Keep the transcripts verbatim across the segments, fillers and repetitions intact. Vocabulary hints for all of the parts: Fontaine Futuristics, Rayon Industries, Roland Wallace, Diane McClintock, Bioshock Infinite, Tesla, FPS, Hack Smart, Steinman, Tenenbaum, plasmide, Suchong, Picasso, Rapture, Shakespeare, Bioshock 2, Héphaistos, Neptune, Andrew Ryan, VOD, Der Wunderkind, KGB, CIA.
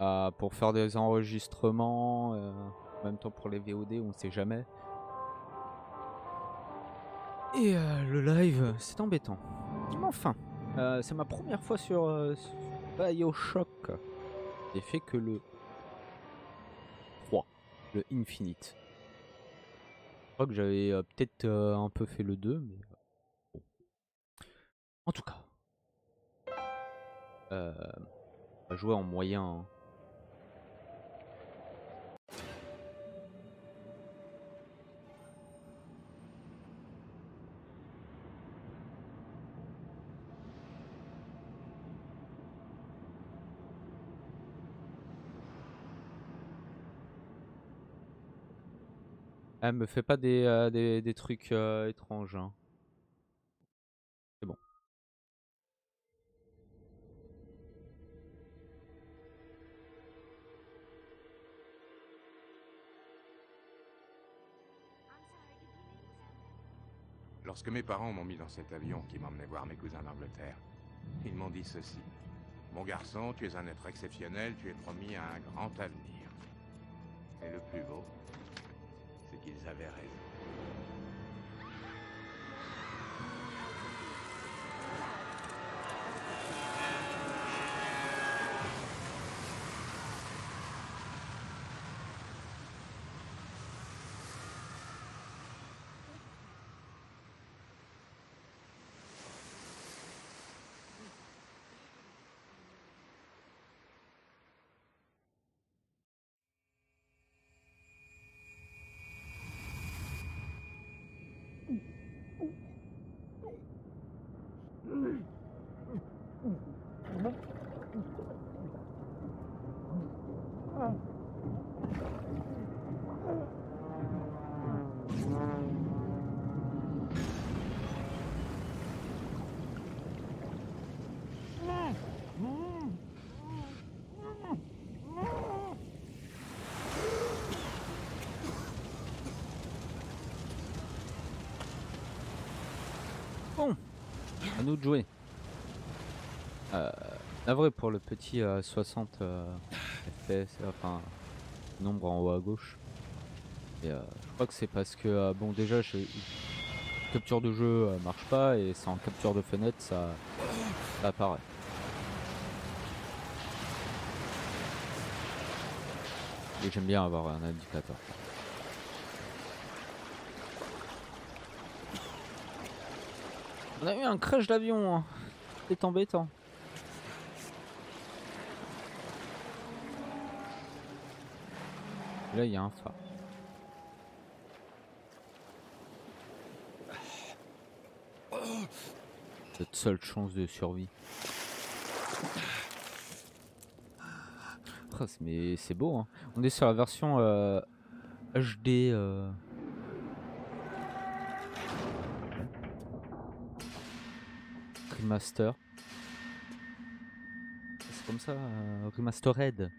euh, pour faire des enregistrements, euh, en même temps pour les V O D, on ne sait jamais. Et euh, le live, c'est embêtant. Enfin, euh, c'est ma première fois sur, euh, sur Bioshock. J'ai fait que le trois, le Infinite. Je crois que j'avais euh, peut-être euh, un peu fait le deux, mais... Bon. En tout cas. Euh, on va jouer en moyen... Hein. Elle me fait pas des, euh, des, des trucs euh, étranges. Hein. C'est bon. Lorsque mes parents m'ont mis dans cet avion qui m'emmenait voir mes cousins d'Angleterre, ils m'ont dit ceci. Mon garçon, tu es un être exceptionnel, tu es promis à un grand avenir. Et le plus beau... Ils avaient raison. À nous de jouer. Euh, la vraie pour le petit euh, soixante euh, F P S, enfin nombre en haut à gauche. Et, euh, je crois que c'est parce que euh, bon déjà je... capture de jeu euh, marche pas et c'est en capture de fenêtre ça, ça apparaît. Et j'aime bien avoir un indicateur. On a eu un crash d'avion, hein. C'est embêtant. Là, il y a un phare. Cette seule chance de survie. Oh, mais c'est beau, hein. On est sur la version euh, H D. Euh Remaster. C'est comme ça, euh, Remastered.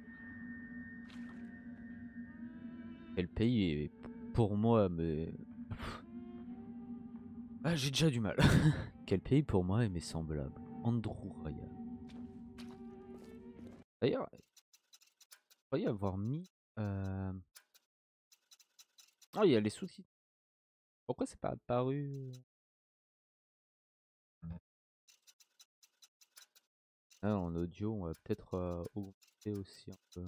Et le pays est pour moi, mais. Ah, j'ai déjà du mal. Quel pays pour moi et mes semblables. Andrew Ryan. D'ailleurs, je croyais avoir mis. Euh... Oh, il y a les soucis. Pourquoi c'est pas apparu? Ah, en audio, on va peut-être euh, augmenter aussi un peu.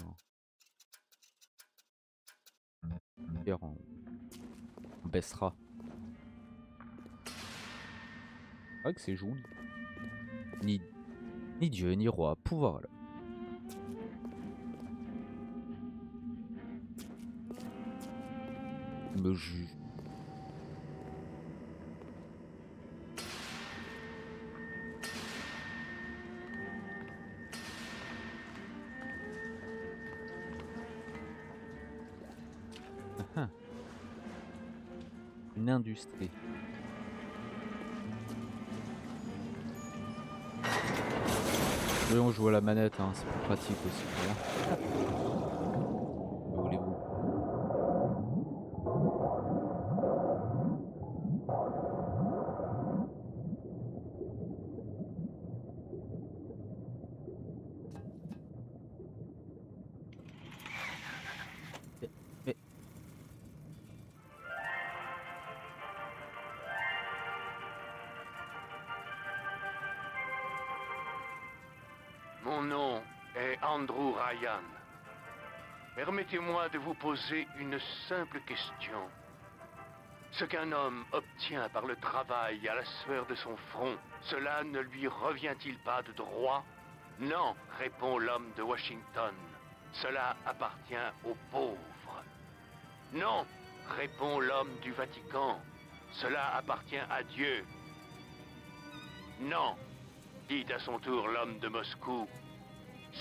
Hein. D'ailleurs, on... on baissera. C'est vrai que c'est joli. Ni... ni dieu, ni roi, pouvoir là. Il me juge. Une industrie. Oui, on joue à la manette, hein, c'est plus pratique aussi. Hein. Où voulez-vous? est Andrew Ryan. Permettez-moi de vous poser une simple question. Ce qu'un homme obtient par le travail à la sueur de son front, cela ne lui revient-il pas de droit? Non, répond l'homme de Washington. Cela appartient aux pauvres. Non, répond l'homme du Vatican. Cela appartient à Dieu. Non, dit à son tour l'homme de Moscou.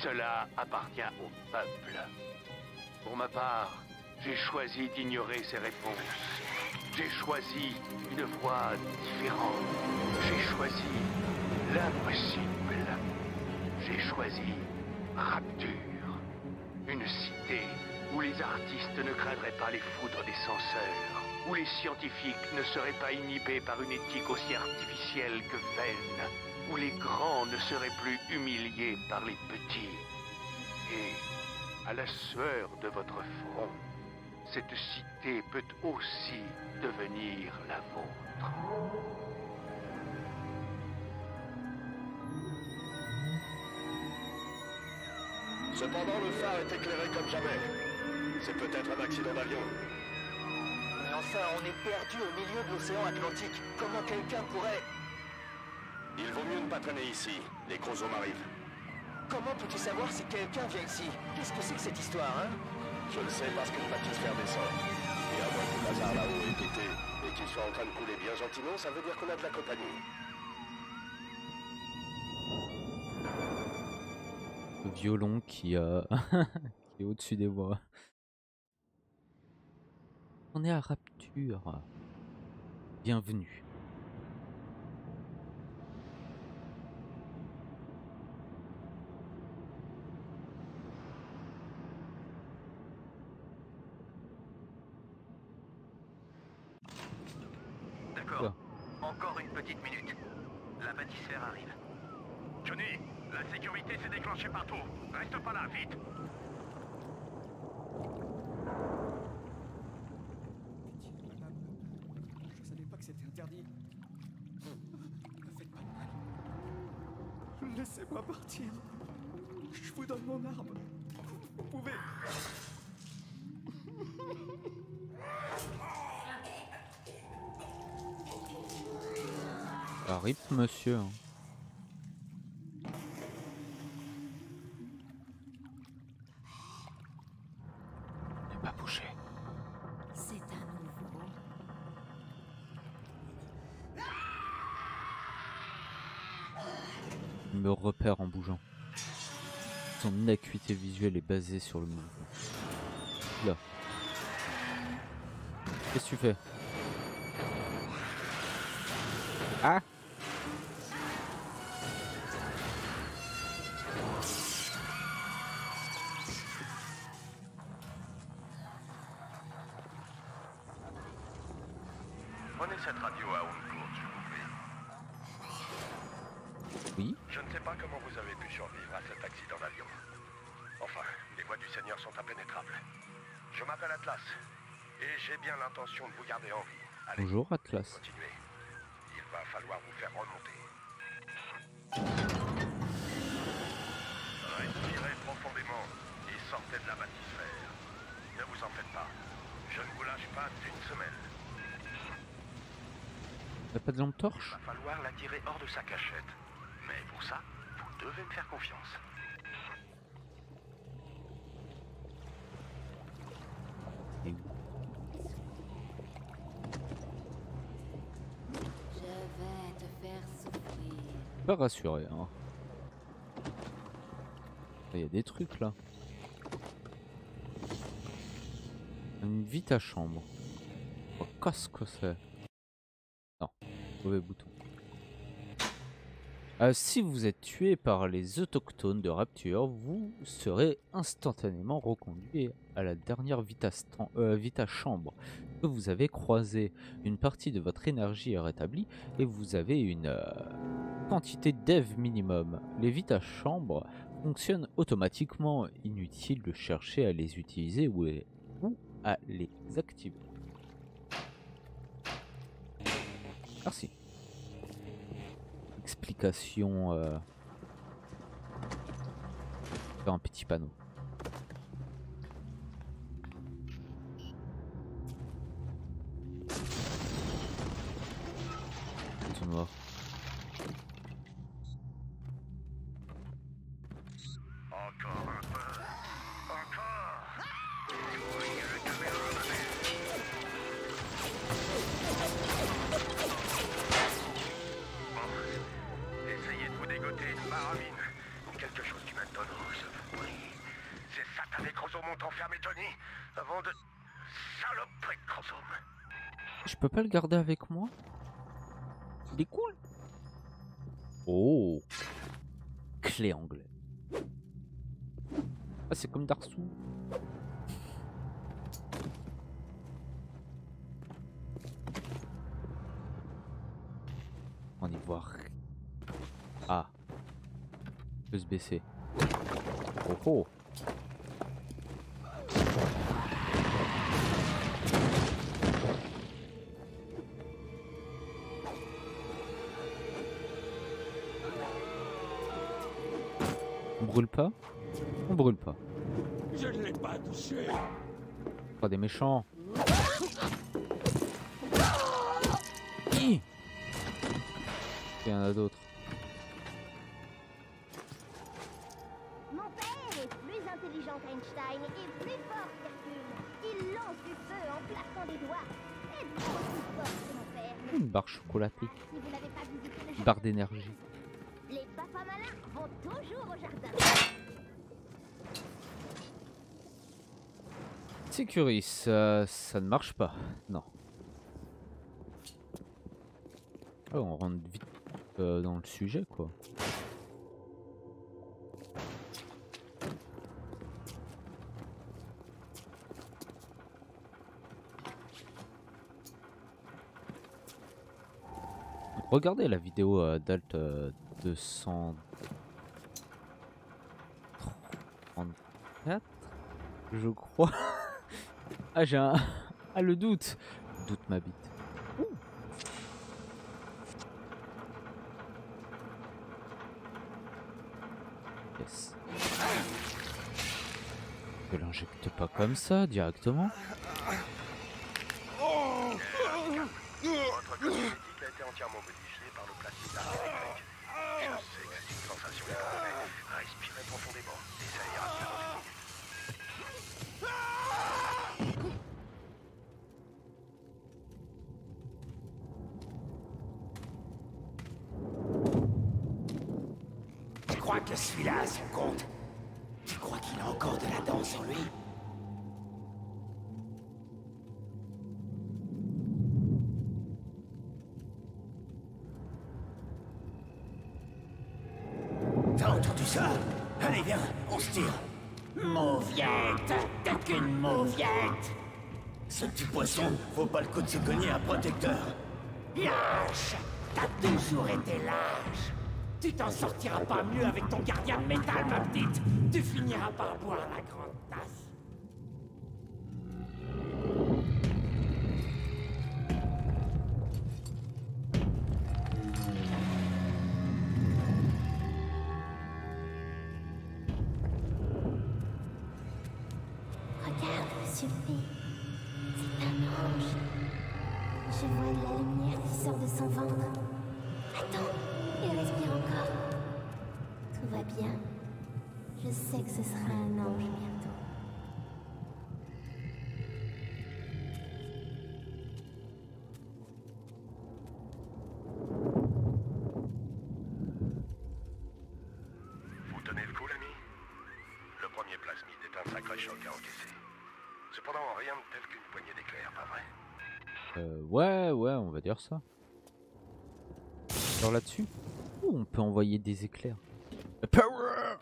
Cela appartient au peuple. Pour ma part, j'ai choisi d'ignorer ces réponses. J'ai choisi une voie différente. J'ai choisi l'impossible. J'ai choisi Rapture. Une cité où les artistes ne craindraient pas les foudres des censeurs, où les scientifiques ne seraient pas inhibés par une éthique aussi artificielle que vaine, où les grands ne seraient plus humiliés par les petits. Et, à la sueur de votre front, cette cité peut aussi devenir la vôtre. Cependant, le phare est éclairé comme jamais. C'est peut-être un accident d'avion. Mais enfin, on est perdu au milieu de l'océan Atlantique. Comment quelqu'un pourrait... Il vaut mieux ne pas traîner ici. Les gros hommes arrivent. Comment peux-tu savoir si quelqu'un vient ici? Qu'est-ce que c'est que cette histoire, hein? Je le sais parce qu'une bâtisse faire descendre. Et à moins que le bazar là-haut ait pété et qu'il soit en train de couler bien gentiment, ça veut dire qu'on a de la compagnie. Le violon qui, euh... qui est au-dessus des voix. On est à Rapture. Bienvenue. Encore une petite minute. La bâtisseur arrive. Johnny, la sécurité s'est déclenchée partout. Reste pas là, vite. Je savais pas que c'était interdit. Ne faites pas de mal. Laissez-moi partir. Je vous donne mon arme. Vous pouvez... Ah, rip monsieur. N'est pas bougé. C'est un nouveau. Il me repère en bougeant. Son inacuité visuelle est basée sur le mouvement. Là. Qu'est-ce que tu fais? Ah! Prenez cette radio à Hong Kong, s'il vous plaît. Oui. Je ne sais pas comment vous avez pu survivre à cet accident d'avion. Enfin, les voies du Seigneur sont impénétrables. Je m'appelle Atlas. Et j'ai bien l'intention de vous garder en vie. Allez, bonjour Atlas. Continuez. Il va falloir vous faire remonter. Respirez profondément et sortez de la bathysphère. Ne vous en faites pas. Je ne vous lâche pas d'une semaine. Il n'y a pas de lampe torche? Il va falloir la tirer hors de sa cachette. Mais pour ça, vous devez me faire confiance. Et... pas rassuré, hein. Il y a des trucs là. Une vite à chambre. Oh, qu'est-ce que c'est? Non, mauvais bouton. Euh, si vous êtes tué par les autochtones de Rapture, vous serez instantanément reconduit à la dernière vitesse euh, vita chambre que vous avez croisée. Une partie de votre énergie est rétablie et vous avez une euh, quantité d'E V minimum. Les vita chambres fonctionnent automatiquement. Inutile de chercher à les utiliser ou à les activer. Merci. Explication euh... faire un petit panneau. Ils sont morts. Je peux pas le garder avec moi? Il est cool. Oh, clé anglaise. Ah, c'est comme Dark Souls. On y voit. Ah, il peut se baisser. Oh oh. On brûle pas, on brûle pas. Je ne l'ai pas touché. Pas des méchants. Il y en a d'autres. Mon père est plus intelligent qu'Einstein et plus fort qu'Hercule. Il lance du feu en plaçant des doigts. Êtes-vous aussi fort que mon père? Une barre chocolatée. Si vous n'avez pas visité le barre d'énergie. Les papas malins vont toujours au jardin. Sécuris, ça, ça ne marche pas. Non. Oh, on rentre vite euh, dans le sujet, quoi. Regardez la vidéo euh, d'Alt... Euh, deux cent trente-quatre, je crois. Ah, j'ai un... Ah, le doute. Le doute m'habite. Yes. Ne l'injecte pas comme ça, directement. Votre copie médique a été entièrement modifiée par le plastique électrique. Je sais que c'est une sensation étrange, mais respirez profondément et ça ira mieux dans une minute. Tu crois que celui-là a son compte? Tu crois qu'il a encore de la danse en lui? Allez, viens, on se tire. Mauviette, t'es qu'une mauviette. Ce petit poisson vaut pas le coup de se cogner un protecteur. Lâche, t'as toujours été lâche. Tu t'en sortiras pas mieux avec ton gardien de métal, ma petite. Tu finiras par boire la grande tasse. Dire ça. Alors là-dessus, oh, on peut envoyer des éclairs. Power.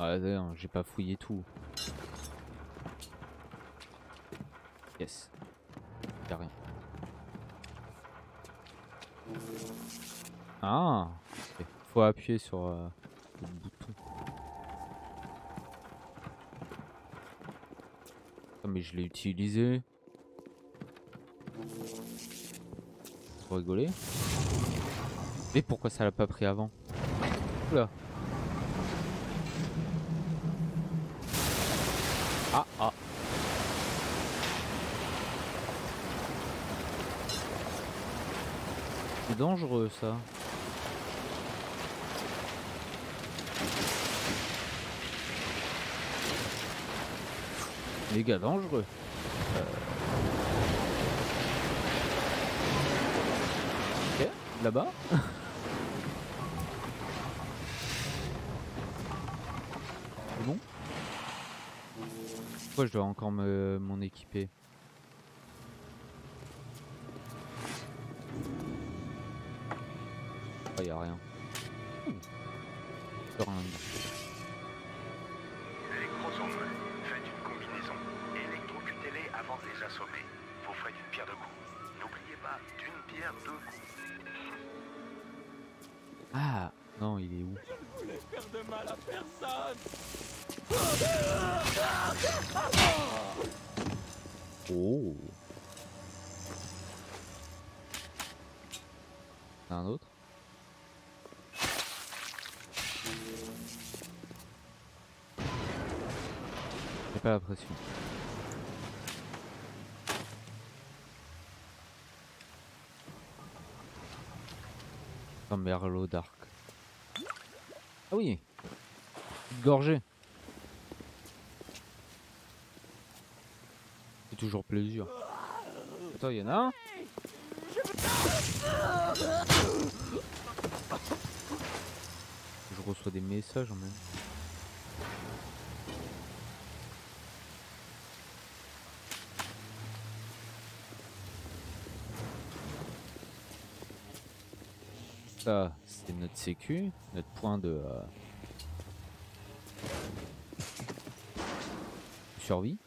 Ah d'ailleurs, j'ai pas fouillé tout. Yes. Y'a rien. Ah. Okay. Faut appuyer sur euh, le bouton. Ah mais je l'ai utilisé. Rigoler. Mais pourquoi ça l'a pas pris avant? Oula. Ah ah. C'est dangereux ça. Les gars dangereux. Euh... Ok, là-bas. C'est bon. Pourquoi je dois encore me m'en équiper? Ah, y a rien. Hmm. Rien. Électrosommes, faites une combinaison. Électrocutez-les avant de les assommer. Vous ferez d'une pierre deux coups. N'oubliez pas, d'une pierre deux coups. Ah, non, il est où? Je voulais faire de mal à personne. Oh. Un autre. Pas la pression. Un merlot d'arc. Ah oui, gorgé. C'est toujours plaisir. Attends, il y en a un. Je reçois des messages en même. Ça, c'était notre sécu, notre point de euh, survie.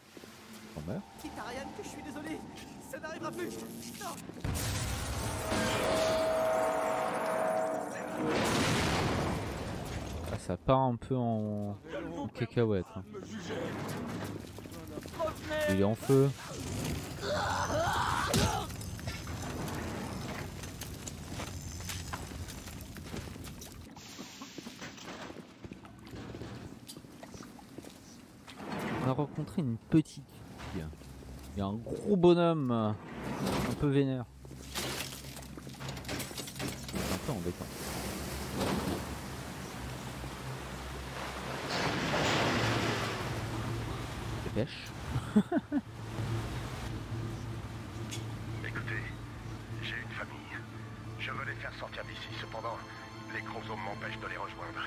On meurt. Quitte à Ryan que je suis désolé, ça n'arrivera plus. Non. Ah, ça part un peu en, en cacahuète. Hein. Il est en feu. Rencontrer une petite fille. Il y a un gros bonhomme un peu vénère. Un peu embêtant. Dépêche. Écoutez, j'ai une famille. Je veux les faire sortir d'ici. Cependant, les chromosomes m'empêchent de les rejoindre.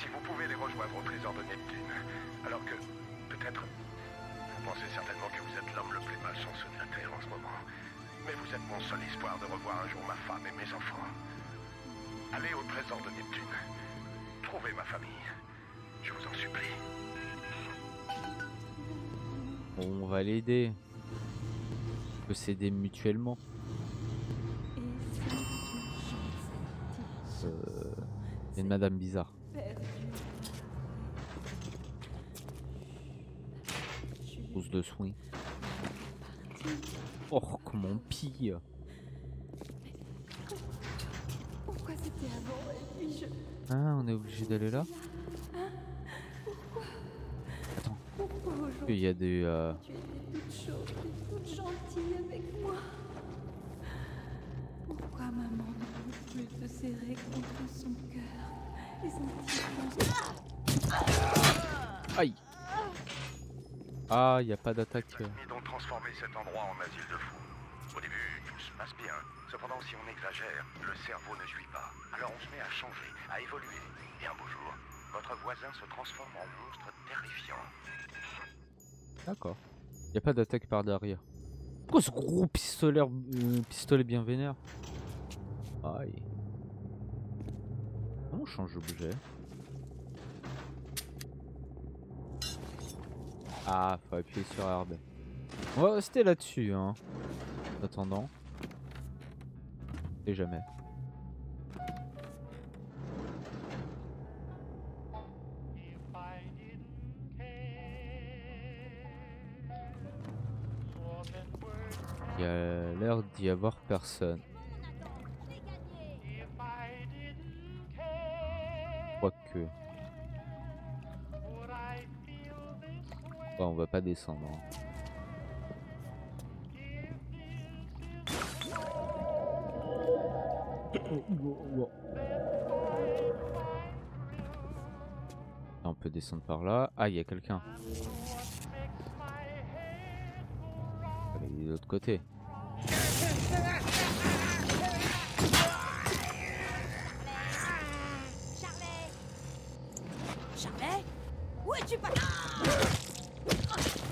Si vous pouvez les rejoindre au trésor de Neptune, alors que... peut-être. Vous pensez certainement que vous êtes l'homme le plus malchanceux de la Terre en ce moment. Mais vous êtes mon seul espoir de revoir un jour ma femme et mes enfants. Allez au trésor de Neptune. Trouvez ma famille. Je vous en supplie. Bon, on va l'aider. On peut s'aider mutuellement. Euh... Il y a une madame bizarre. De soins. Oh, comment on pille. Pourquoi c'était avant et puis je... Ah, on est obligé d'aller là. Attends. Il y a des... Euh... Tu es toute chaude et toute gentille avec moi. Pourquoi maman ne peut plus te serrer contre son cœur et sentir... Aïe. Ah, il n'y a pas d'attaque. Ils ont transformé cet endroit en asile de fous. Au début, tout se passe bien. Cependant, si on exagère, le cerveau ne suit pas. Alors on se met à changer, à évoluer. Et un beau jour, votre voisin se transforme en monstre terrifiant. D'accord. Il n'y a pas d'attaque par derrière. Pourquoi ce gros pistolet, euh, pistolet bien vénère? Aïe. On change d'objet. Ah, faut appuyer sur R B. On va rester là-dessus, hein. En attendant. Et jamais. Il y a l'air d'y avoir personne. Quoique. pas, on va pas descendre. On peut descendre par là. Ah, il y a quelqu'un. Il est de l'autre côté.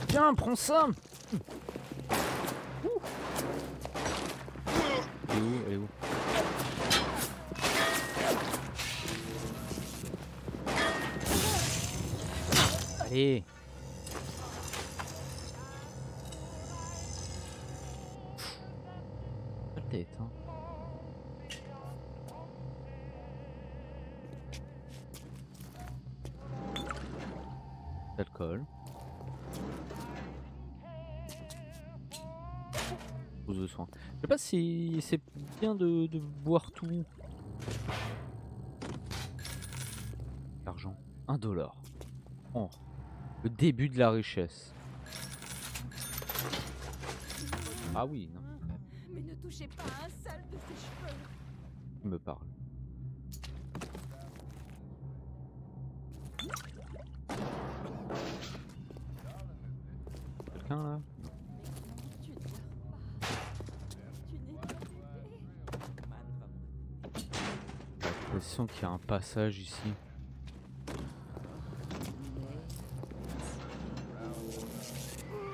Tiens, prends ça. Ouh. Elle est où, elle est où? Allez. Peut-être, hein. D'alcool. De soin. Je sais pas si c'est bien de, de boire tout. L'argent, un dollar. Oh, le début de la richesse. Ah oui. Non. Mais ne touchez pas à un seul de ses cheveux. Il me parle. Quelqu'un là? J'ai l'impression qu'il y a un passage ici.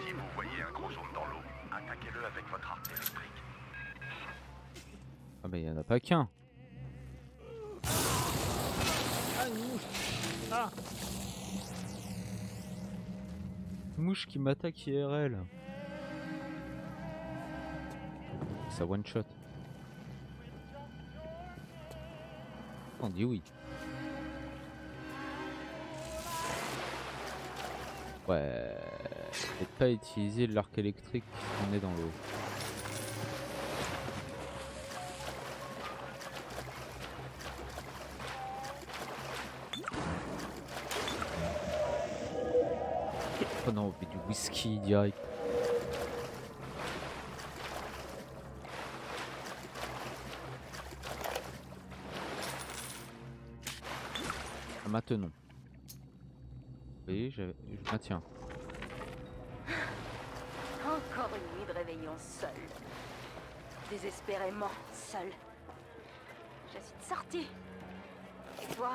Si vous voyez un gros homme dans l'eau, attaquez-le avec votre arme électrique. Ah bah il n'y en a pas qu'un. Ah, une mouche. Ah. Une mouche qui m'attaque I R L. Ça one shot. On dit oui. Ouais. Peut-être pas utiliser l'arc électrique quand on est dans l'eau. Oh non, on fait du whisky direct. Maintenant. Oui, je, je maintiens. Encore une nuit de réveillon seule. Désespérément seule. Je suis de sortie. Et toi,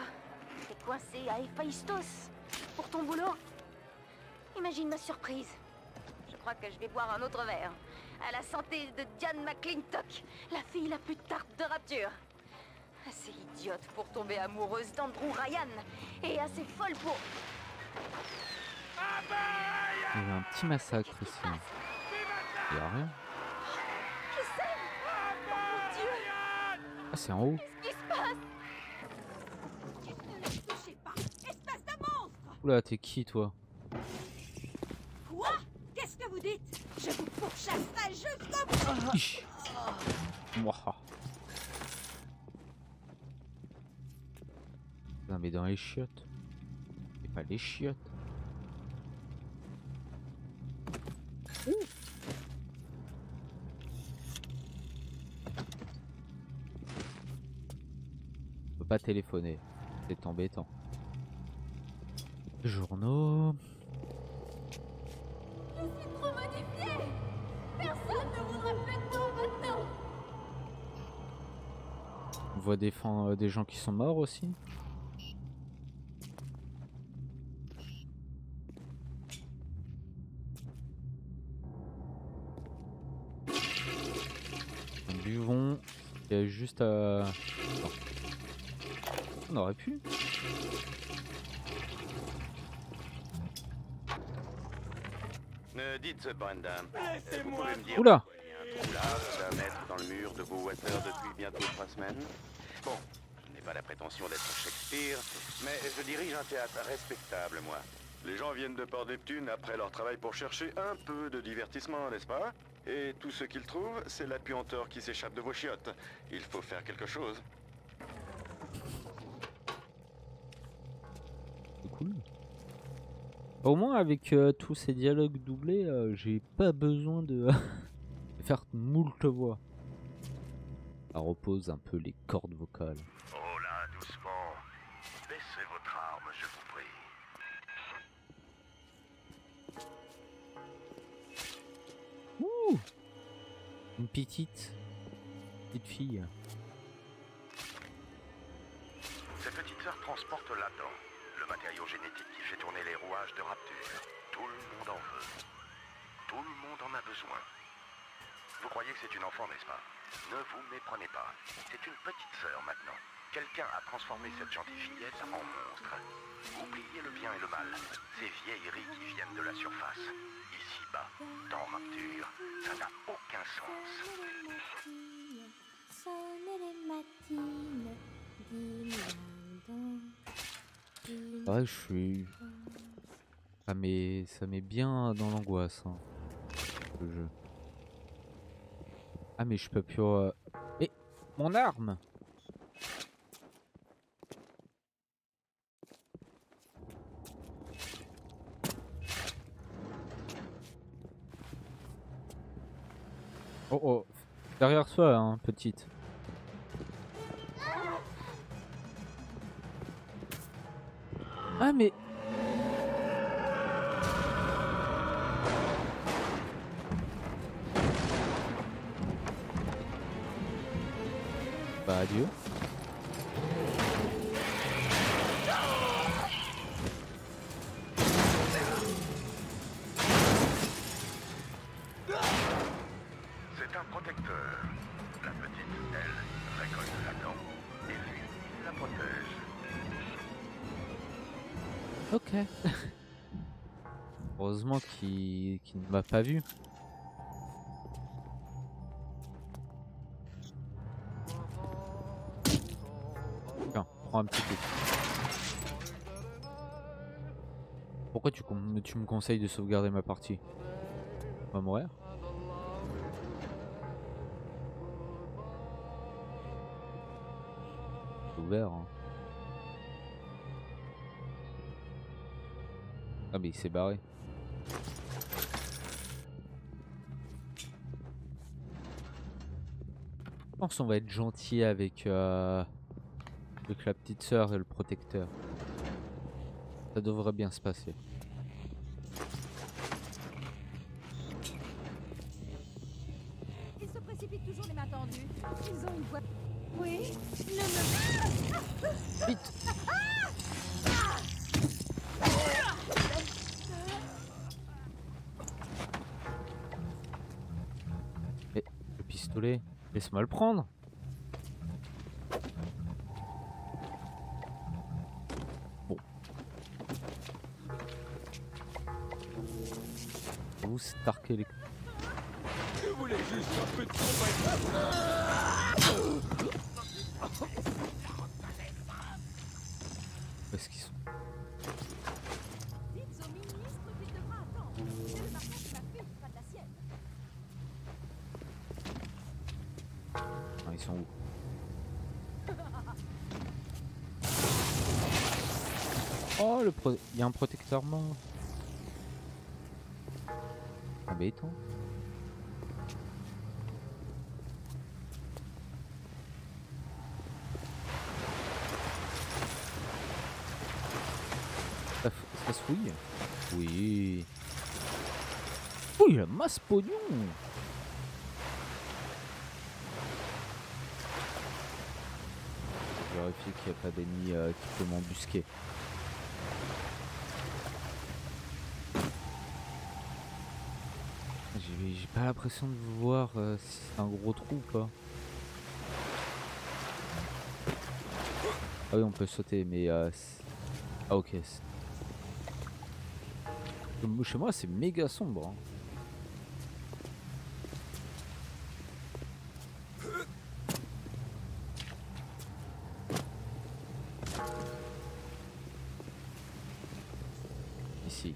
t'es coincé à Héphaistos pour ton boulot. Imagine ma surprise. Je crois que je vais boire un autre verre. À la santé de Diane McClintock, la fille la plus tarte de Rapture. Assez idiote pour tomber amoureuse d'Andrew Ryan et assez folle pour... Il y a un petit massacre ici. Il y a rien. Je sais. Oh mon Dieu. Ah, c'est en haut. Qu'est-ce qui se passe? Ne touchez pas, espèce de monstre. Oula, t'es qui toi? Quoi? Qu'est-ce que vous dites? Je vous pourchasserai jusqu'au bout. Mouah. Non mais dans les chiottes. Et pas les chiottes. Ouh. On peut pas téléphoner. C'est embêtant. Journaux. Je suis trop modifiée. Personne ne voudra plus de nous maintenant. On voit des, euh, des gens qui sont morts aussi. Il y a juste à... Bon. On aurait pu. Ne dites Brenda. Laissez-moi. Oula. Un mètre dans le mur de Bowater depuis bientôt trois semaines. Bon, je n'ai pas la prétention d'être Shakespeare, mais je dirige un théâtre respectable, moi. Les gens viennent de Port Neptune après leur travail pour chercher un peu de divertissement, n'est-ce pas? Et tout ce qu'ils trouvent, c'est la puanteur qui s'échappe de vos chiottes. Il faut faire quelque chose. C'est cool. Au moins avec euh, tous ces dialogues doublés, euh, j'ai pas besoin de faire moult voix. Ça repose un peu les cordes vocales. Oh là, doucement. Baissez votre arme, je vous prie. Ouh, une petite, petite fille. Cette petite sœur transporte là-dedans le matériau génétique qui fait tourner les rouages de Rapture. Tout le monde en veut. Tout le monde en a besoin. Vous croyez que c'est une enfant, n'est-ce pas? Ne vous méprenez pas. C'est une petite sœur maintenant. Quelqu'un a transformé cette gentille fillette en monstre. Oubliez le bien et le mal. Ces vieilleries qui viennent de la surface. Ici-bas, dans Rapture, ça n'a aucun sens. Ah, je suis... Ah, mais ça met bien dans l'angoisse, hein, le jeu. Ah mais je peux plus... Euh... Eh, mon arme! Oh oh, derrière toi, hein, petite. Ah mais... Bah adieu. C'est un protecteur. La petite, elle, récolte la dent. Et lui, il la protège. Ok. Heureusement qu'il qu'il ne m'a pas vu. Un petit peu. Pourquoi tu, tu me conseilles de sauvegarder ma partie? On va mourir. C'est ouvert. Hein. Ah mais il s'est barré. Je pense qu'on va être gentil avec... Euh Avec la petite sœur et le protecteur. Ça devrait bien se passer. Ils se précipitent toujours les mains tendues. Ils ont une voix. Oui. Ne me. Vite. Mais le pistolet, laisse-moi le prendre. Stark Electric. Je voulais juste un peu de combat. Où est-ce qu'ils sont? Dites au ministre qu'il devra attendre. C'est le marquis qui m'a fait, pas de la sienne. Ah, ils sont où? Oh, le pro... il y a un protecteur mort. Béton. Ça, ça se fouille. Oui. Ouh, la masse pognon. Je vérifie qu'il n'y a pas d'ennemi euh, qui peut m'embusquer. J'ai pas l'impression de voir euh, si c'est un gros trou ou pas. Ah oui, on peut sauter, mais... Euh, ah ok. Chez moi, c'est méga sombre. Hein. Ici.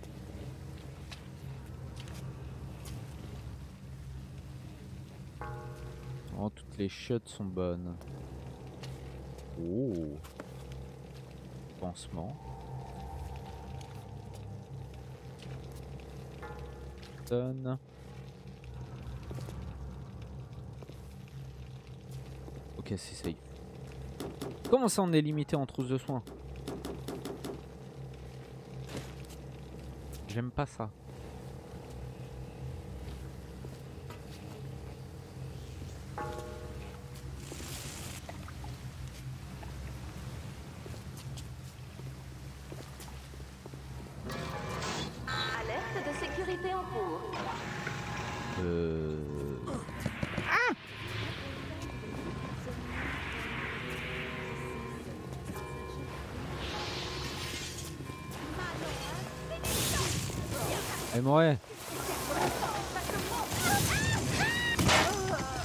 Les shots sont bonnes. Oh. Pansement. personne. Ok, c'est safe. Comment ça, on est limité en trousse de soins? J'aime pas ça. Ouais.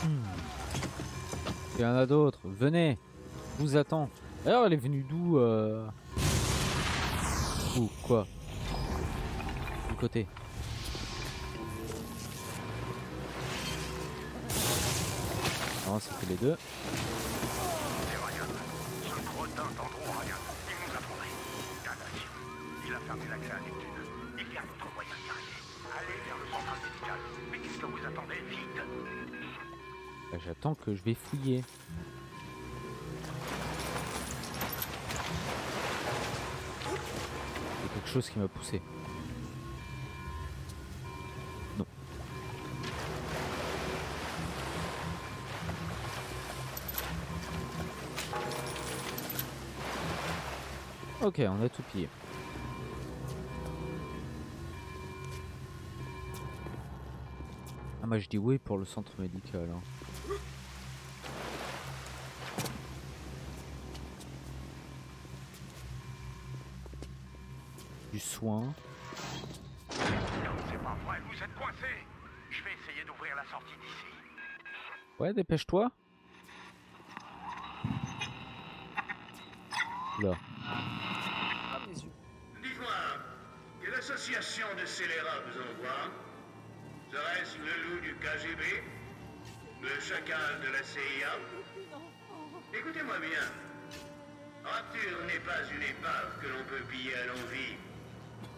Hmm. Il y en a d'autres. Venez. Je vous attends. D'ailleurs, elle est venue d'où euh... Ou quoi? Du côté. Non, c'était les deux. Il a fermé l'accès à Neptune. Il y a d'autres moyens d'y arriver. Allez vers le centre médical. Mais qu'est-ce que vous attendez? Vite! J'attends que je vais fouiller. Il y a quelque chose qui m'a poussé. Non. Ok, on a tout pillé. Moi je dis oui pour le centre médical. Hein. Du soin. Non, c'est pas vrai, vous êtes coincés. Je vais essayer d'ouvrir la sortie d'ici. Ouais, dépêche-toi. Là. Ah, mes yeux. Dis-moi, quelle association de scélérats vous envoie? Serait-ce le loup du K G B? Le chacal de la C I A? Écoutez-moi bien. Rapture n'est pas une épave que l'on peut piller à l'envie.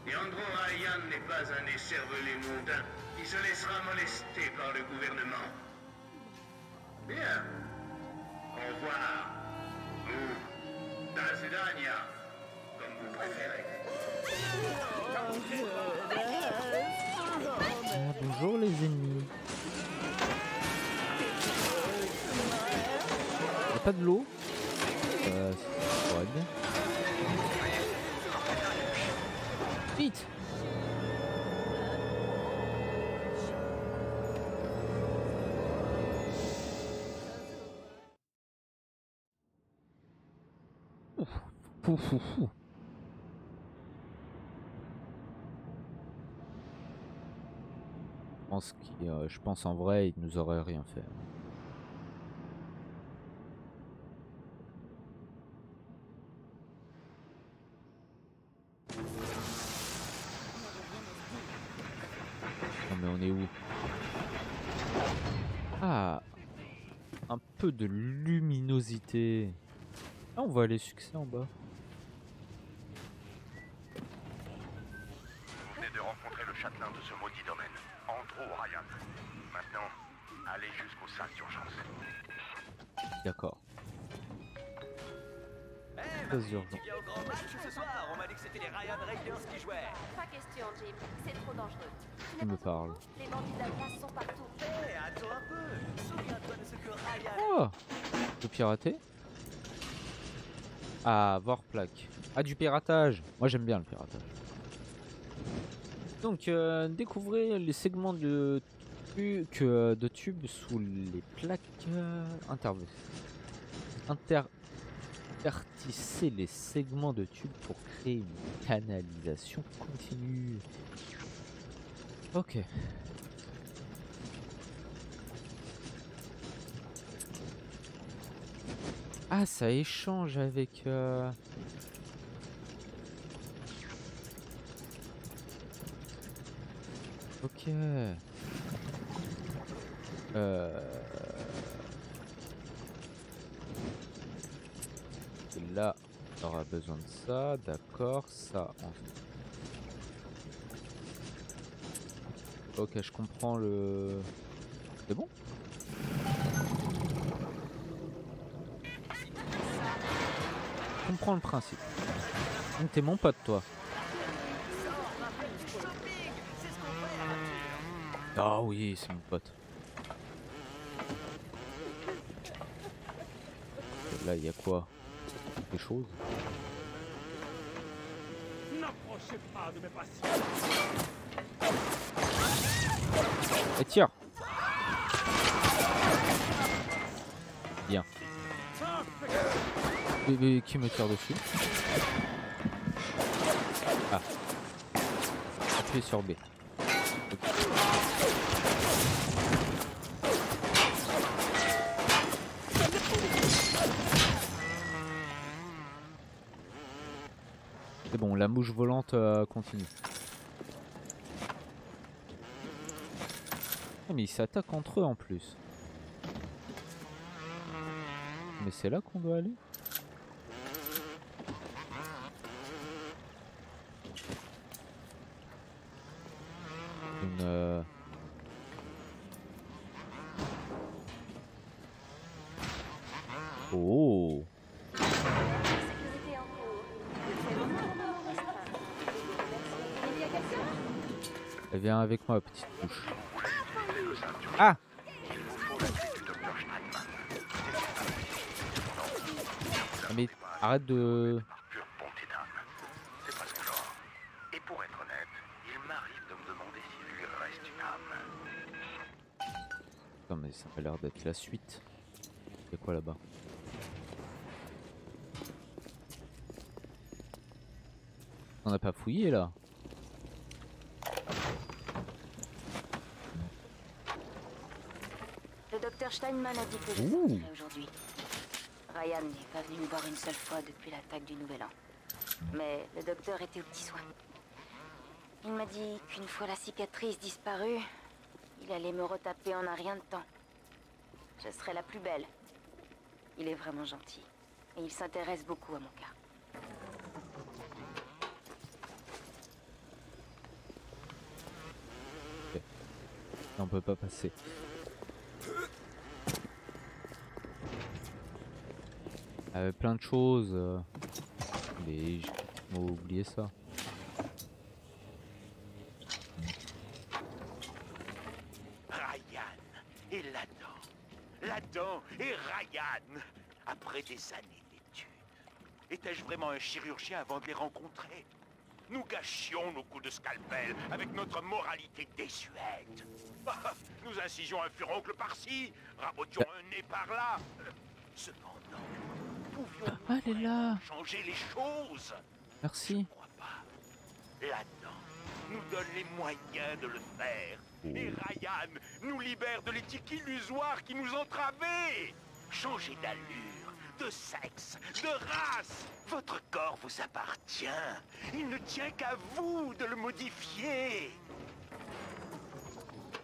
Et Andrew Ryan n'est pas un écervelé mondain qui se laissera molester par le gouvernement. Bien. Au revoir. Ou da sedania, comme vous préférez. Bonjour les ennemis. Il n'y a pas de l'eau. Euh, ça va bien. Vite. Ouf, ouf, ouf, ouf. Qui, euh, je pense en vrai il nous aurait rien fait. Non mais on est où? Ah, un peu de luminosité. Ah, on voit les succès en bas. Vous venez de rencontrer le châtelain de ce maudit domaine. Ryan. Maintenant, allez jusqu'aux salles d'urgence. D'accord. Hey, tu viens au grand match ce soir? On m'a dit que c'était les Ryan Raiders qui jouaient. Pas question, Jim. C'est trop dangereux. Tu me parles. Les bandits de la place sont partout. Hé, attends un peu. Souviens-toi de ce que Ryan... Oh, je peux pirater? Ah, voir plaque. Ah, du piratage. Moi, j'aime bien le piratage. Donc, euh, découvrez les segments de, tu que, de tubes sous les plaques euh, interverties. Intervertissez les segments de tubes pour créer une canalisation continue. Ok. Ah, ça échange avec... Euh Ok. Euh... Et là, on aura besoin de ça, d'accord, ça. On... Ok, je comprends le... C'est bon ? Je comprends le principe. Donc t'es mon pote, toi. Ah oui, c'est mon pote. Là, il y a quoi? Des choses? N'approchez pas de mes patients. Et tire. Bien. Mais, mais qui me tire dessus? Ah. Appuyez sur B. C'est bon, la mouche volante euh, continue. Oh, mais ils s'attaquent entre eux en plus. Mais c'est là qu'on doit aller. Une, euh... Oh. Viens avec moi, petite bouche. Ah! Mais arrête de... C'est pas son genre. Et pour être honnête, il m'arrive de me demander s'il lui reste une âme. Putain, mais ça a l'air d'être la suite. C'est quoi là-bas? On n'a pas fouillé là? Steinman a dit que je sortirais aujourd'hui. Ryan n'est pas venu me voir une seule fois depuis l'attaque du Nouvel An. Mais le docteur était au petit soin. Il m'a dit qu'une fois la cicatrice disparue, il allait me retaper en un rien de temps. Je serais la plus belle. Il est vraiment gentil. Et il s'intéresse beaucoup à mon cas. Okay. On peut pas passer. Avec plein de choses. Mais j'ai oublié ça. Ryan et Ladan. Ladan et Ryan. Après des années d'études. Étais-je vraiment un chirurgien avant de les rencontrer? Nous gâchions nos coups de scalpel avec notre moralité désuète. Nous incisions un furoncle par-ci, rabotions un nez par-là. Cependant... Ah, elle est là. Changer les choses. Merci. Je crois pas. Là-dedans, nous donne les moyens de le faire. Et Ryan nous libère de l'éthique illusoire qui nous entravait. Changer d'allure, de sexe, de race. Votre corps vous appartient. Il ne tient qu'à vous de le modifier.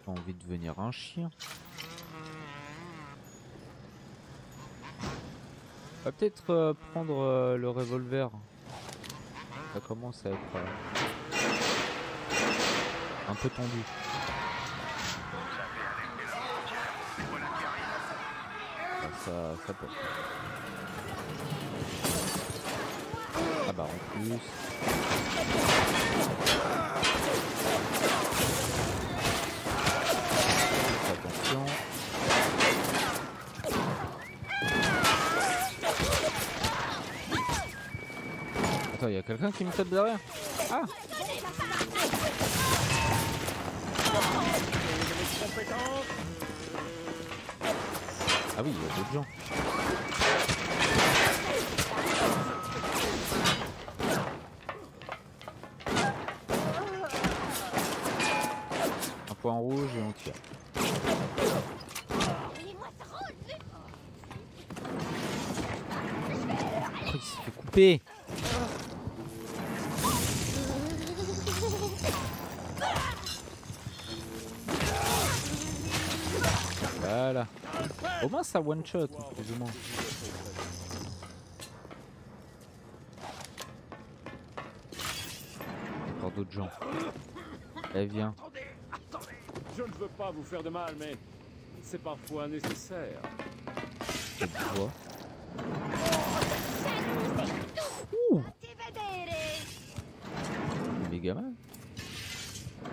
J'ai envie de devenir un chien. On va peut-être euh, prendre euh, le revolver. Ça commence à être euh, un peu tendu. Ah, ça, ça peut. Ah bah en plus. Attention. Attends, y'a quelqu'un qui me tape derrière? Ah! Ah oui, y'a d'autres gens. Un point rouge et on tire. Oh, il s'est fait couper! Voilà. Au moins ça one shot, plus ou moins. Encore d'autres gens. Elle vient. Je ne veux pas vous faire de mal, mais c'est parfois nécessaire. Pourquoi? Ouh! Méga mal.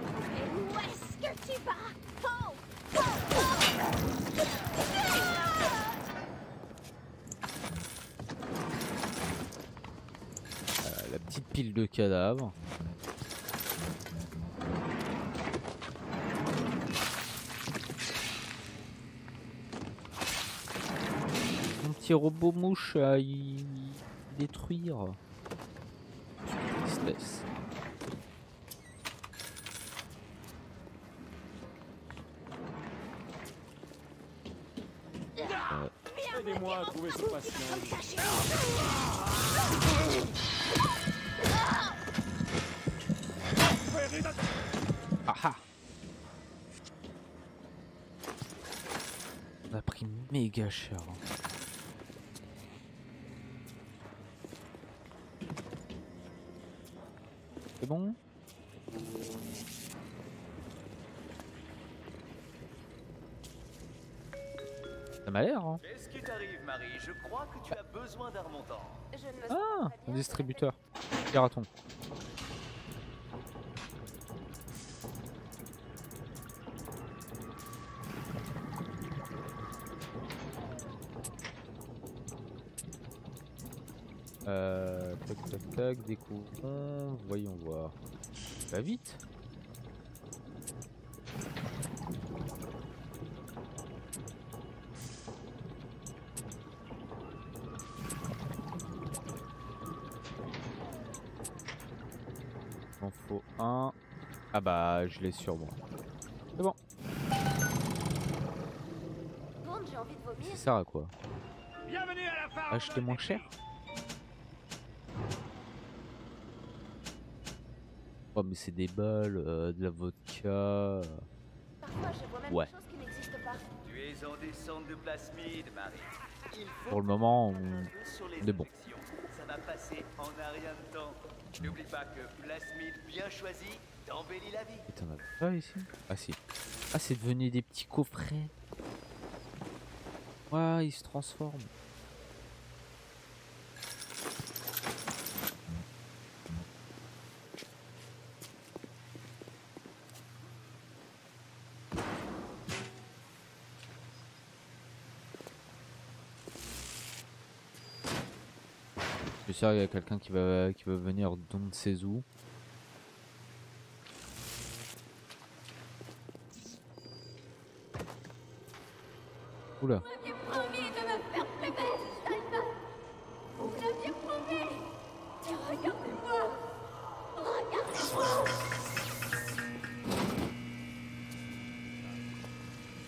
Où est-ce que tu vas? Oh, oh, oh. Euh, la petite pile de cadavres. Petit robot mouche à y détruire. Tristesse. Euh. Aidez-moi à trouver ce patient. Aha. On a pris méga cher. C'est bon. Ça m'a l'air, hein. Qu'est-ce qui t'arrive, Marie? Je crois que tu as besoin d'un remontant. Ah, un distributeur. Des ratons. Euh, tac tac tac, découvrons, voyons voir. Pas vite. Il en faut un. Ah bah, je l'ai sur moi. C'est bon. Ça sert à quoi? Acheter moins cher. Oh mais c'est des balles, euh, de la vodka. Parfois, je vois même ouais. Chose qui n'existe pas. Tu es en descente de plasmide, Marie. Il faut pour le moment, on est bon. Ça va passer en arrière de temps. N'oublie pas que plasmide bien choisi t'embellit la vie. Putain, on a pas ici. Ah si. Ah c'est devenu des petits coffrets. Ouais, ils se transforment. Il y a quelqu'un qui va qui va venir d'on ne sait où. Oula. Vous m'aviez promis de me faire plus belle, Steinman. Vous m'aviez promis. Et regardez-moi. Regardez-moi.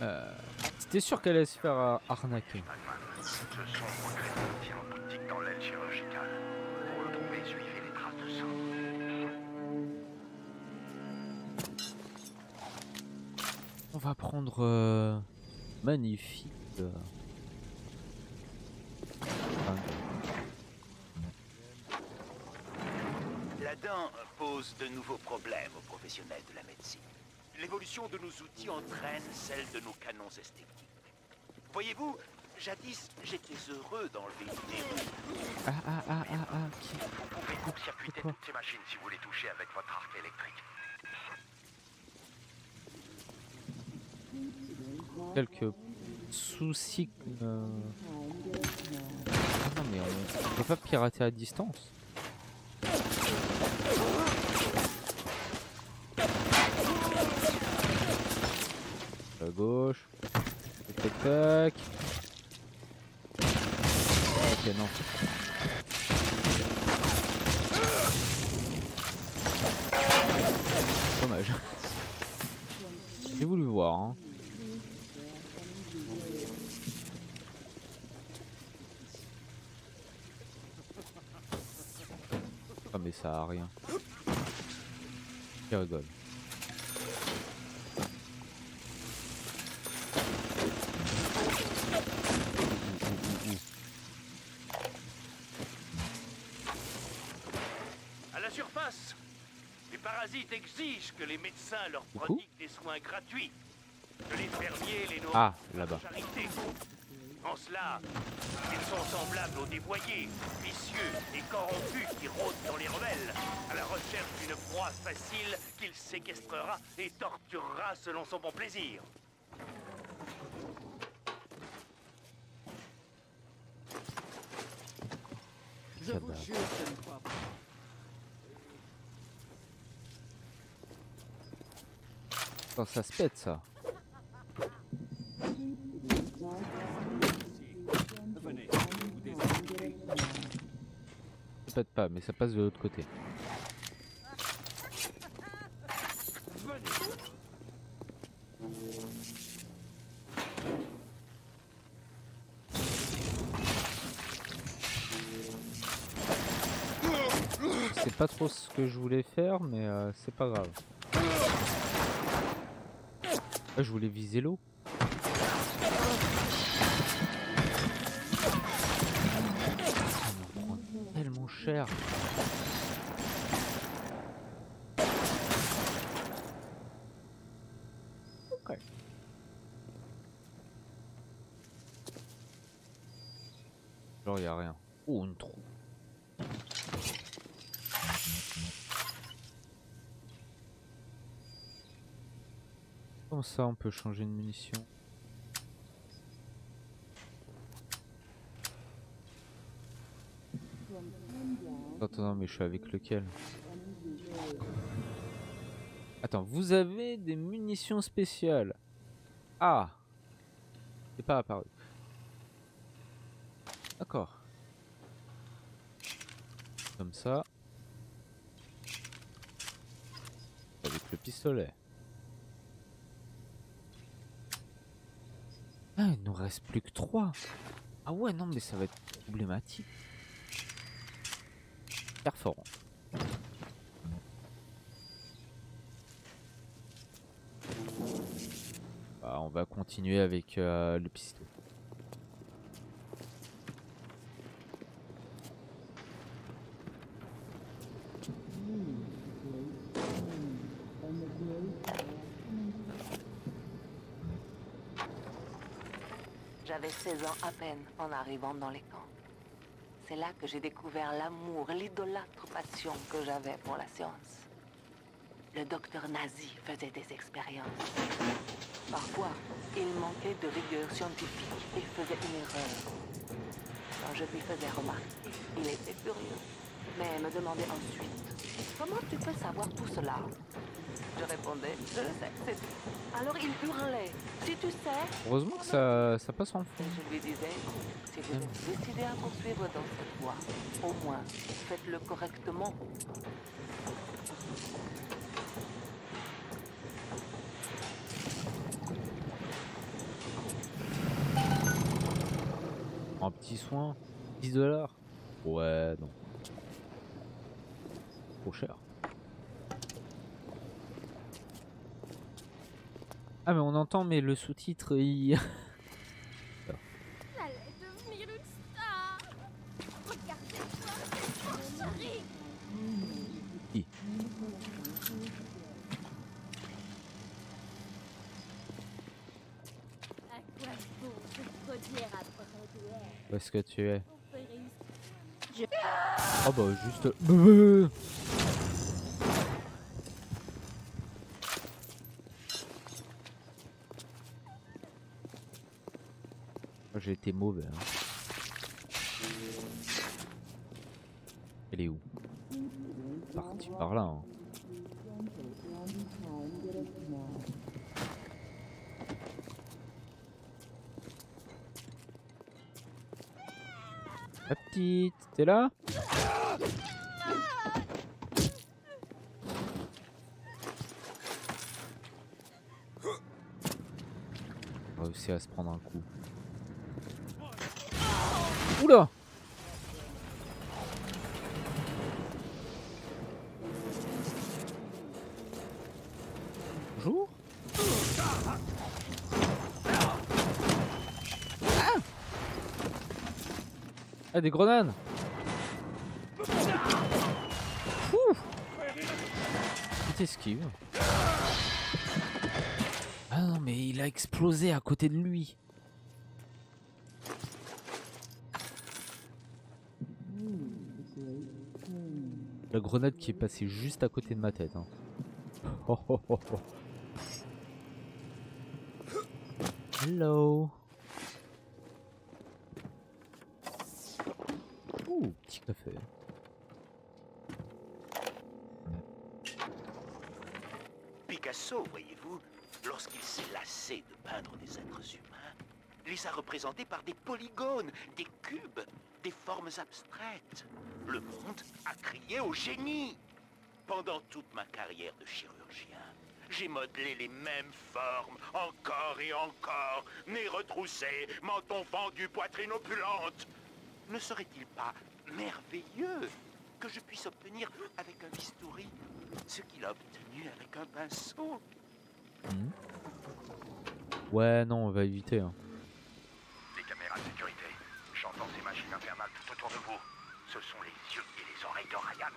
Euh, T'es sûr qu'elle allait se faire arnaquer. On va prendre euh, magnifique. La dent pose de nouveaux problèmes aux professionnels de la médecine. L'évolution de nos outils entraîne celle de nos canons esthétiques. Voyez-vous, jadis, j'étais heureux d'enlever une dent. Ah ah ah ah ah. Vous pouvez court-circuiter toutes ces machines si vous les touchez avec votre arc électrique. Quelques soucis. Euh... Ah non, mais on ne peut pas pirater à distance. À gauche. Tac tac. Ok, non. Dommage. J'ai voulu voir, hein. Ah mais ça a rien. Je rigole. Les parasites exigent que les médecins leur prodiguent des soins gratuits. Que les fermiers les nourrissent ah, là-bas. Charité. En cela, ils sont semblables aux dévoyés, vicieux et corrompus qui rôdent dans les rebelles, à la recherche d'une proie facile qu'il séquestrera et torturera selon son bon plaisir. Je vous jure, je ne crois pas. Attends, ça se pète ça. Ça pète pas, mais ça passe de l'autre côté. C'est pas trop ce que je voulais faire, mais euh, c'est pas grave. Ah, je voulais viser l'eau. Tellement cher. Ok. Genre y a rien. Oh, une trou. Comment ça on peut changer de munition? Attends, non mais je suis avec lequel? Attends, vous avez des munitions spéciales. Ah, c'est pas apparu. D'accord. Comme ça. Avec le pistolet. Ah, il nous reste plus que trois. Ah ouais, non mais ça va être problématique. Perforant. Bah, on va continuer avec euh, le pistolet. J'avais seize ans à peine en arrivant dans les camps. C'est là que j'ai découvert l'amour, l'idolâtre passion que j'avais pour la science. Le docteur nazi faisait des expériences. Parfois, il manquait de rigueur scientifique et faisait une erreur. Quand je lui faisais remarquer, il était furieux, mais me demandait ensuite « Comment tu peux savoir tout cela ?» Je répondais, je le sais, c'est tout. Alors il hurlait, si tu sais... Heureusement que ça, ça passe en fond. Je lui disais, si vous êtes décidé à poursuivre dans cette voie, au moins, faites-le correctement. Un petit soin, dix dollars. Ouais, non. Trop cher. Ah mais on entend mais le sous-titre il... J'allais devenir une star. Regardez-toi cette porcherie. Qui ? À quoi bon se produire après un duel ? Où est-ce que tu es ? Je... Oh bah juste... Bleu. J'ai été mauvais. Hein. Elle est où? Parti par là. Hein. La petite, t'es là? On va aussi à se prendre un coup. Oula! Bonjour? Ah, ah des grenades! Ouh. petite esquive. Ah non mais il a explosé à côté de lui. La grenade qui est passée juste à côté de ma tête. Hein. Oh oh oh oh. Hello. Ouh, petit café. Picasso, voyez-vous, lorsqu'il s'est lassé de peindre des êtres humains, les a représentés par des polygones, des cubes, des formes abstraites. Le monde a crié au génie. Pendant toute ma carrière de chirurgien, j'ai modelé les mêmes formes, encore et encore, nez retroussé, menton fendu, poitrine opulente. Ne serait-il pas merveilleux que je puisse obtenir avec un bistouri ce qu'il a obtenu avec un pinceau? mmh. Ouais, non, on va éviter. Hein. Les caméras de sécurité, j'entends ces machines infernales tout autour de vous. Ce sont les yeux et les oreilles de Ryan.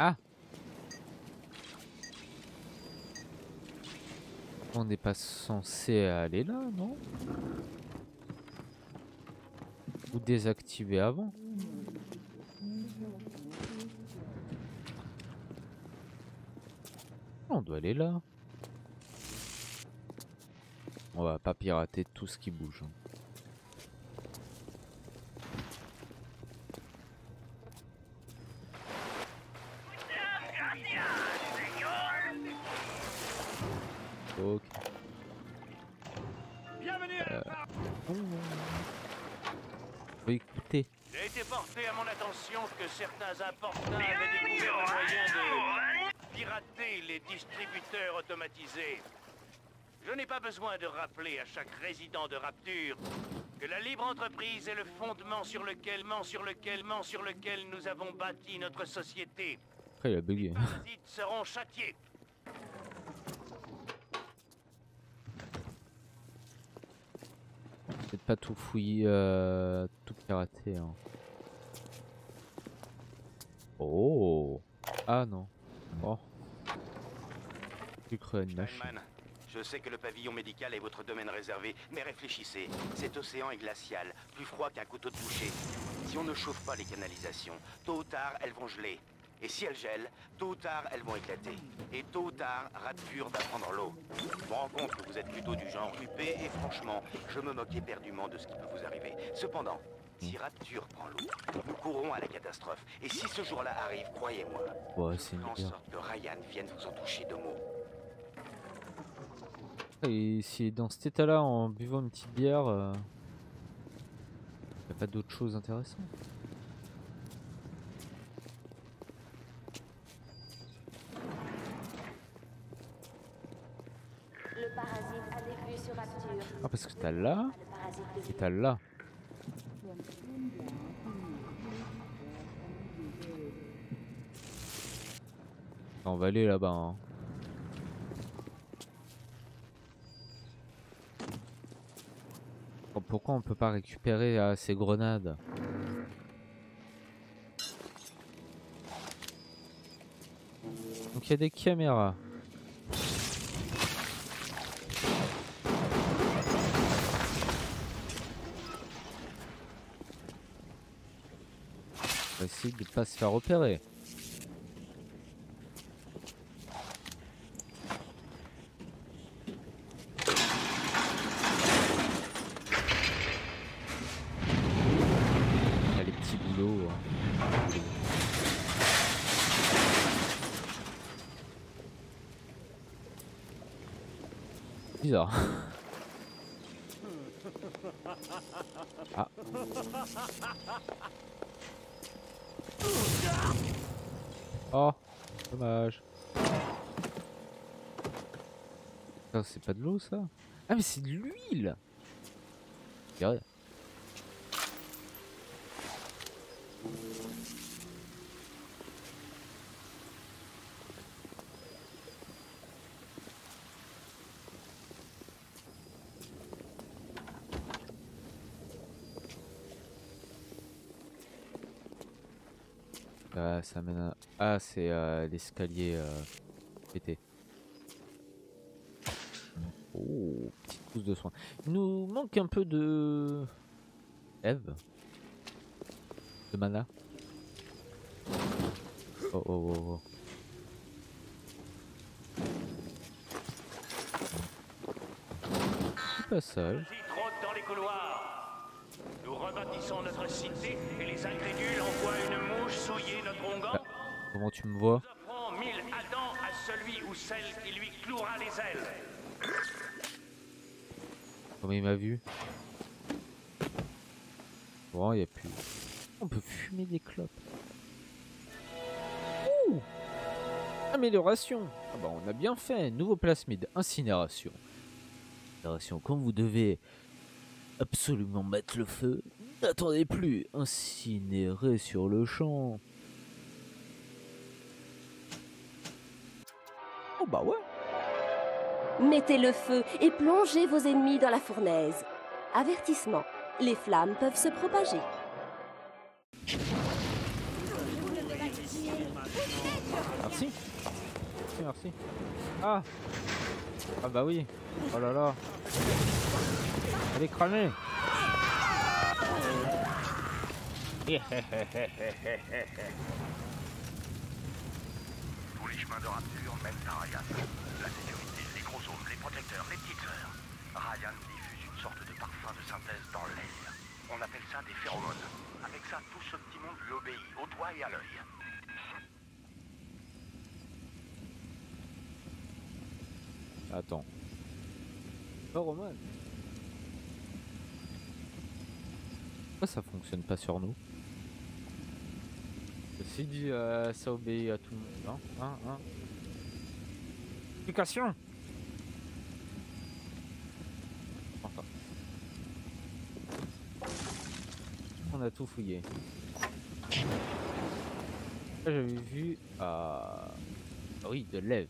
Ah, on n'est pas censé aller là, non? Ou désactiver avant? On doit aller là. On va pas pirater tout ce qui bouge. Okay. Bienvenue à euh... oh. Faut écouter. J'ai été porté à mon attention que certains importuns avaient découvert le moyen de pirater les distributeurs automatisés. Je n'ai pas besoin de rappeler à chaque résident de Rapture que la libre entreprise est le fondement sur lequel, sur lequel, sur lequel nous avons bâti notre société. Après, il a bugué. Les parasites seront châtiés. Peut-être pas tout fouiller, euh, tout pirater. Hein. Oh. Ah non. Oh. Tu creux à une machine. Steinman, je sais que le pavillon médical est votre domaine réservé, mais réfléchissez. Cet océan est glacial, plus froid qu'un couteau de boucher. Si on ne chauffe pas les canalisations, tôt ou tard, elles vont geler. Et si elles gèlent, tôt ou tard, elles vont éclater. Et tôt ou tard, Rapture va prendre l'eau. Je me rends compte que vous êtes plutôt du genre huppé, et franchement, je me moque éperdument de ce qui peut vous arriver. Cependant, si Rapture prend l'eau, nous courons à la catastrophe. Et si ce jour-là arrive, croyez-moi, ouais, je ferai en sorte que Ryan vienne vous en toucher deux mots. Et si dans cet état-là, en buvant une petite bière, euh... y a pas d'autre chose intéressante? Ah, parce que t'as là et t'as là. On va aller là-bas. Hein. Pourquoi on peut pas récupérer euh, ces grenades? Donc il y a des caméras. On va essayer de ne pas se faire repérer. Ah, les petits boulots. Hein. Bizarre. Ah. Oh, dommage. C'est pas de l'eau ça? Ah mais c'est de l'huile. Regardez. Euh, ça mène à... Ah, c'est euh, l'escalier euh, pété. Oh, petite pousse de soin. Il nous manque un peu de... Eve. De mana. Oh oh oh oh. Petit passage. Dans les couloirs. Nous rebâtissons notre cité et les incrédules envoient une mouche souiller notre ongan. Ah, comment tu me vois? Nous offrons mille Adams à celui ou celle qui lui clouera les ailes. Comment il m'a vu? Bon, il n'y a plus. On peut fumer des clopes. Ouh! Amélioration. Ah bah on a bien fait. Nouveau plasmide. Incinération. Incinération. Quand vous devez absolument mettre le feu, n'attendez plus. Incinérez sur le champ. Oh bah ouais. Mettez le feu et plongez vos ennemis dans la fournaise. Avertissement. Les flammes peuvent se propager. Merci. Merci, merci. Ah. Ah bah oui. Oh là là. Elle est cramée. Tous les chemins de Rapture mènent à Ryan. La sécurité, les gros hommes, les protecteurs, les petites sœurs. Ryan diffuse une sorte de parfum de synthèse dans l'air. On appelle ça des phéromones. Avec ça, tout ce petit monde lui obéit, au doigt et à l'œil. Attends. Phéromones. Pourquoi ça fonctionne pas sur nous? C'est dit, euh, ça obéit à tout le monde. Hein, hein, hein. Explication. On a tout fouillé. J'avais vu à euh... oui de l'Ève.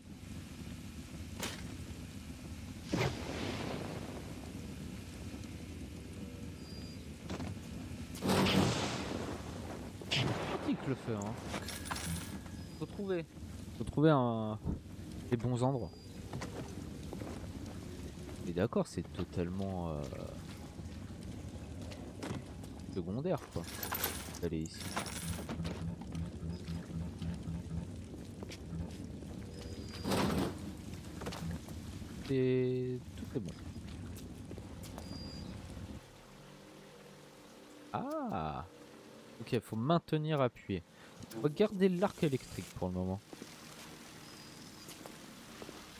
Pratique le feu. Hein. Faut trouver. Faut trouver un des bons endroits. Mais d'accord, c'est totalement. Euh... secondaire quoi. Allez ici. Et tout est bon. Ah. Ok, faut maintenir appuyé. On va garder l'arc électrique pour le moment.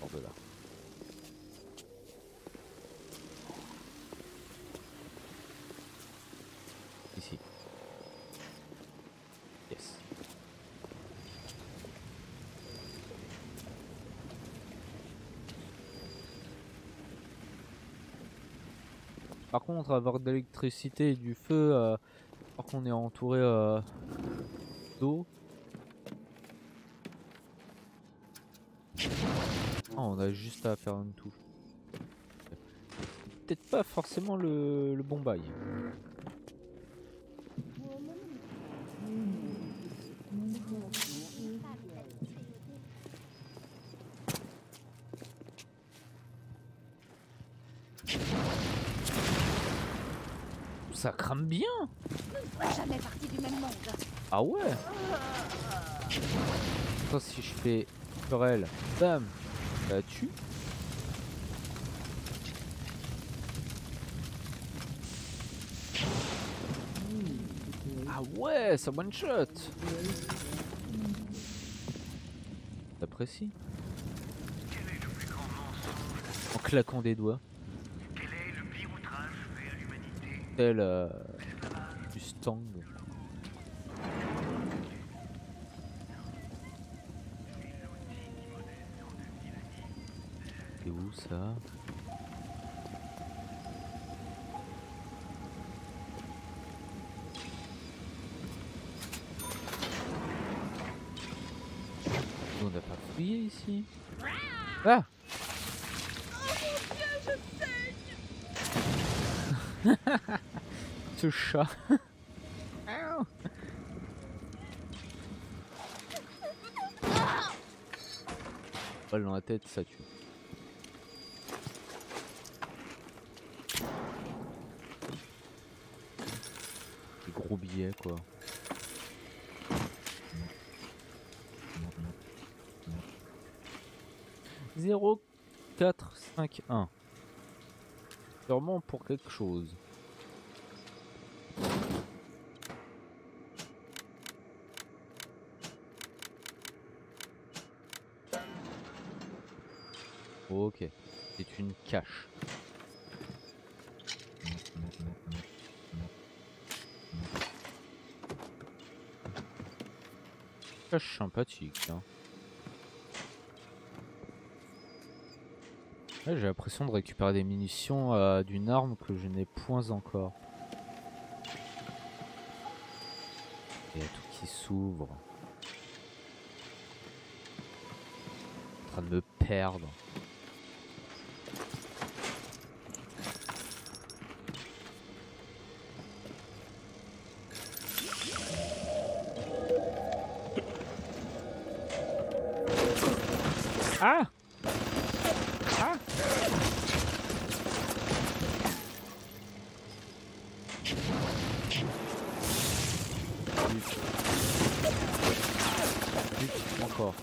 Hors de là. Ici. Yes. Par contre, avoir de l'électricité et du feu, euh, alors qu'on est entouré euh, d'eau. Oh, on a juste à faire une touche. Peut-être pas forcément le, le bon bail. Ça crame bien. Jamais parti du même monde. Ah ouais. Attends, si je fais Corel, bam, ça tue. Ah ouais, ça one shot. T'apprécies? En claquant des doigts. Tel euh, du Stang. C'est où ça? On n'a pas fouillé ici. Ah! Ce chat. balle dans la tête, ça tue. Des gros billets quoi. zéro quatre cinq un. Sûrement pour quelque chose. Ok, c'est une cache. Cache sympathique, hein. Ouais, j'ai l'impression de récupérer des munitions euh, d'une arme que je n'ai point encore. Il y a tout qui s'ouvre. En train de me perdre. Ah! Ah! Putain, encore.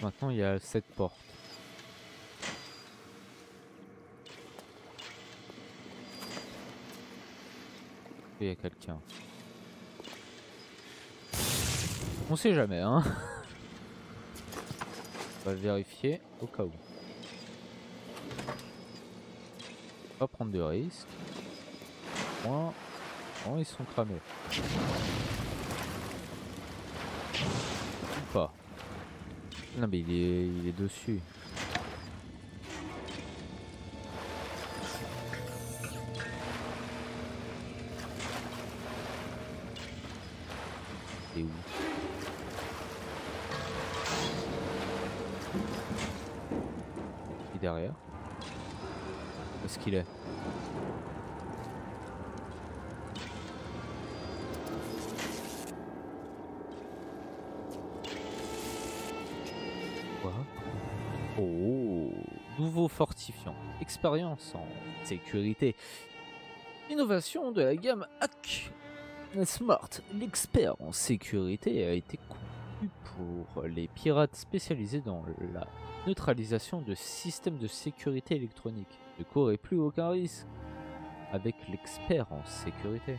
Maintenant, il y a cette porte. Et il y a quelqu'un. On sait jamais, hein. On va vérifier au cas où. On va prendre de risques. Moins. Oh, ils sont cramés. Ou pas. Non mais il est, il est dessus. Et où? Et derrière? Où est-ce qu'il est? Oh, nouveau fortifiant, expérience en sécurité, innovation de la gamme Hack Smart, l'expert en sécurité a été conçu pour les pirates spécialisés dans la neutralisation de systèmes de sécurité électronique. Ne courez plus aucun risque avec l'expert en sécurité.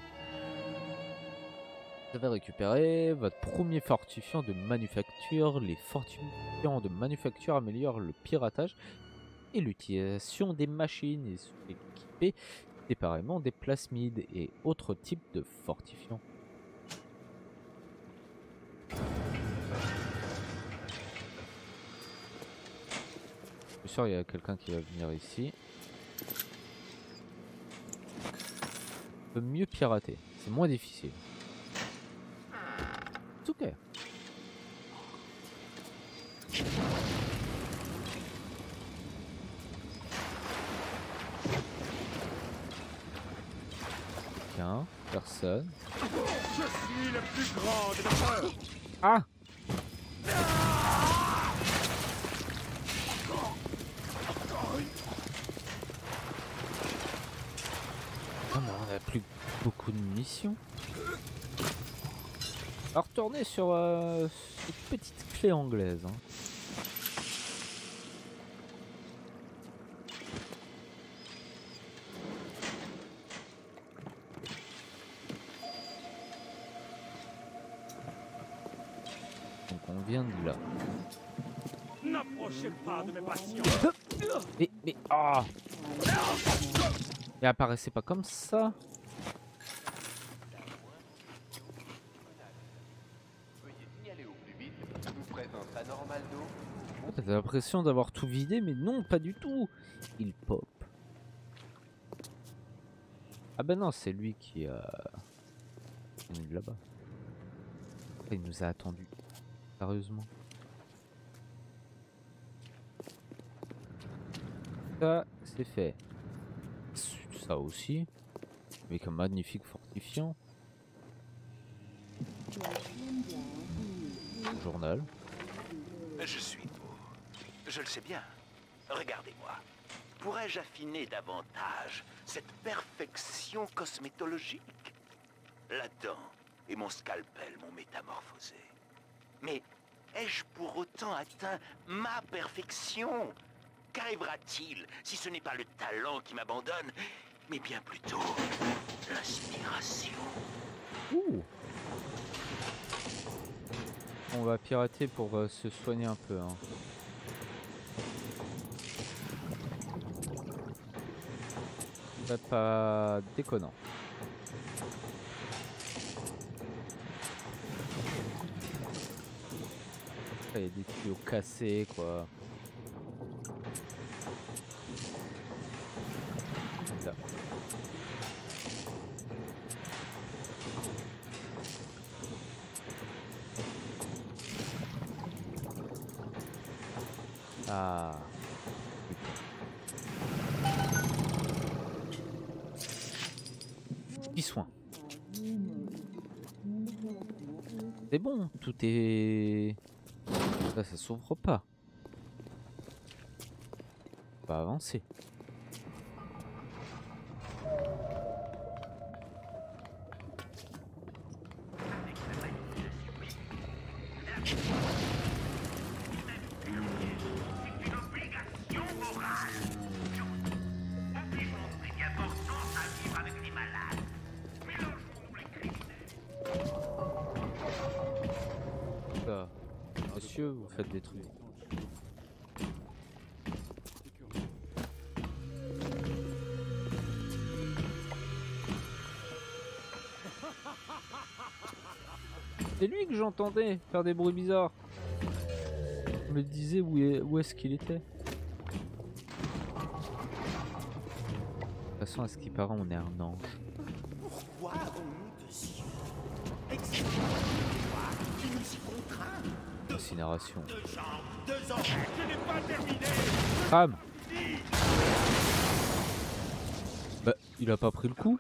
Vous avez récupéré votre premier fortifiant de manufacture. Les fortifiants de manufacture améliorent le piratage et l'utilisation des machines. Ils sont équipés séparément des plasmides et autres types de fortifiants. Je suis sûr qu'il y a quelqu'un qui va venir ici. On peut mieux pirater, c'est moins difficile. Okay. Tiens, personne. Je suis le plus grand des vampires. Ah! Oh non, on n'a plus beaucoup de missions. Alors retourner sur euh, cette petite clé anglaise. Hein. Donc on vient de là. N'approchez pas de mes passions. Mais mais ah. Oh. Mais apparaissez pas comme ça. T'as l'impression d'avoir tout vidé, mais non, pas du tout. Il pop. Ah ben non, c'est lui qui a... On est là-bas. Il nous a attendu. Sérieusement. Ça, c'est fait. Ça aussi. Avec un magnifique fortifiant. Journal. Je suis beau. Je le sais bien. Regardez-moi. Pourrais-je affiner davantage cette perfection cosmétologique? La dent et mon scalpel m'ont métamorphosé. Mais ai-je pour autant atteint ma perfection? Qu'arrivera-t-il si ce n'est pas le talent qui m'abandonne, mais bien plutôt l'inspiration? Ouh. On va pirater pour euh, se soigner un peu. Hein. C'est pas déconnant. Il y a des tuyaux cassés, quoi. Ça. Ah. Petit soin. C'est bon, tout est... Ça, ça s'ouvre pas. On va avancer. Des trucs. C'est lui que j'entendais faire des bruits bizarres. Je me disais où est-ce qu'il était. De toute façon, à ce qui paraît, on est un ange. Pourquoi avons-nous deux yeux? Expliquez-moi qui nous y contraint. Incinération. Bam. Bah, il a pas pris le coup.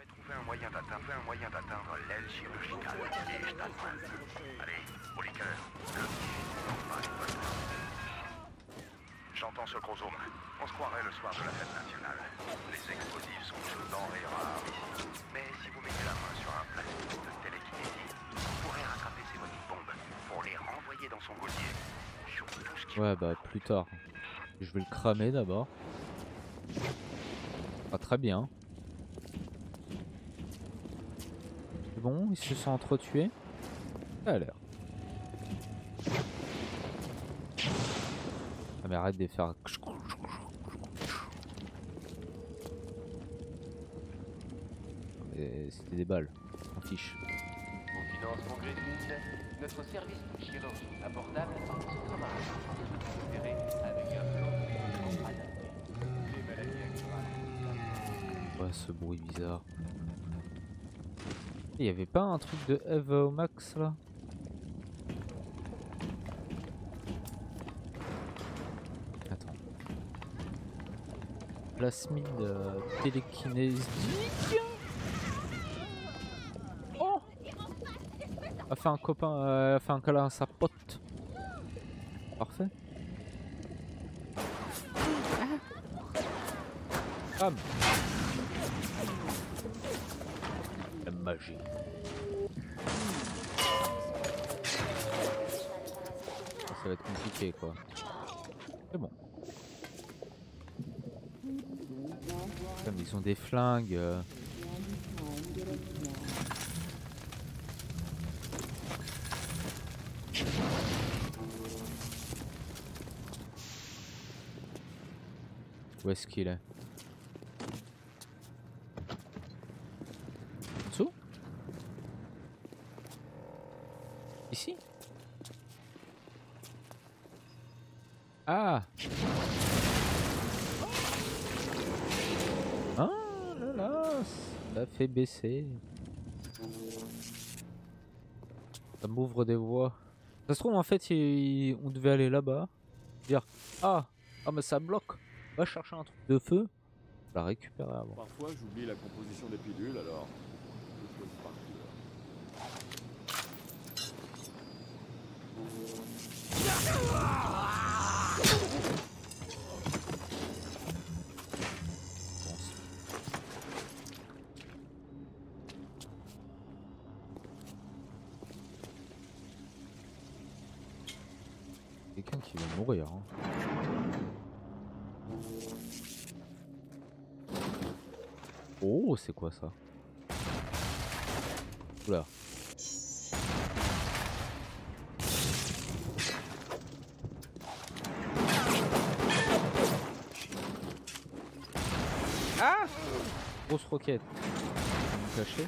J'entends ce gros homme. On se croirait le soir de la fête nationale. Les explosifs sont une denrée rare. Mais si vous mettez la main sur un plastique de télékinésie, vous pourrez rattraper ces moniques bombes pour les renvoyer dans son collier. Sur tout ce qui... Ouais, bah plus tard. Je vais le cramer d'abord. Pas très bien. C'est bon, ils se sont entretués. Ça a l'air. Mais arrête de faire. C'était des balles, on fiche. Au financement gré de l'île, notre service de chirurgie abordable se travaille à opérer avec un plan adapté. Les maladies actuelles. Ouais, ce bruit bizarre. Il n'y avait pas un truc de Eve Max là? Plasmide euh, télékinésique. Oh, a fait un copain, euh, a fait un câlin à sa pote. Parfait. Bam. La magie. Ça va être compliqué quoi. C'est bon. Comme ils ont des flingues. Euh... Où est-ce qu'il est? En dessous? Ici? Ah! Ça fait baisser. Ça m'ouvre des voies. Ça se trouve en fait il... on devait aller là-bas. Dire ah, ah mais ça bloque. On va chercher un truc de feu. La récupérer avant. Parfois j'oublie la composition des pilules alors. Quelqu'un qui va mourir. Hein. Oh, c'est quoi ça? Oula. Ah! Grosse roquette. Cachée.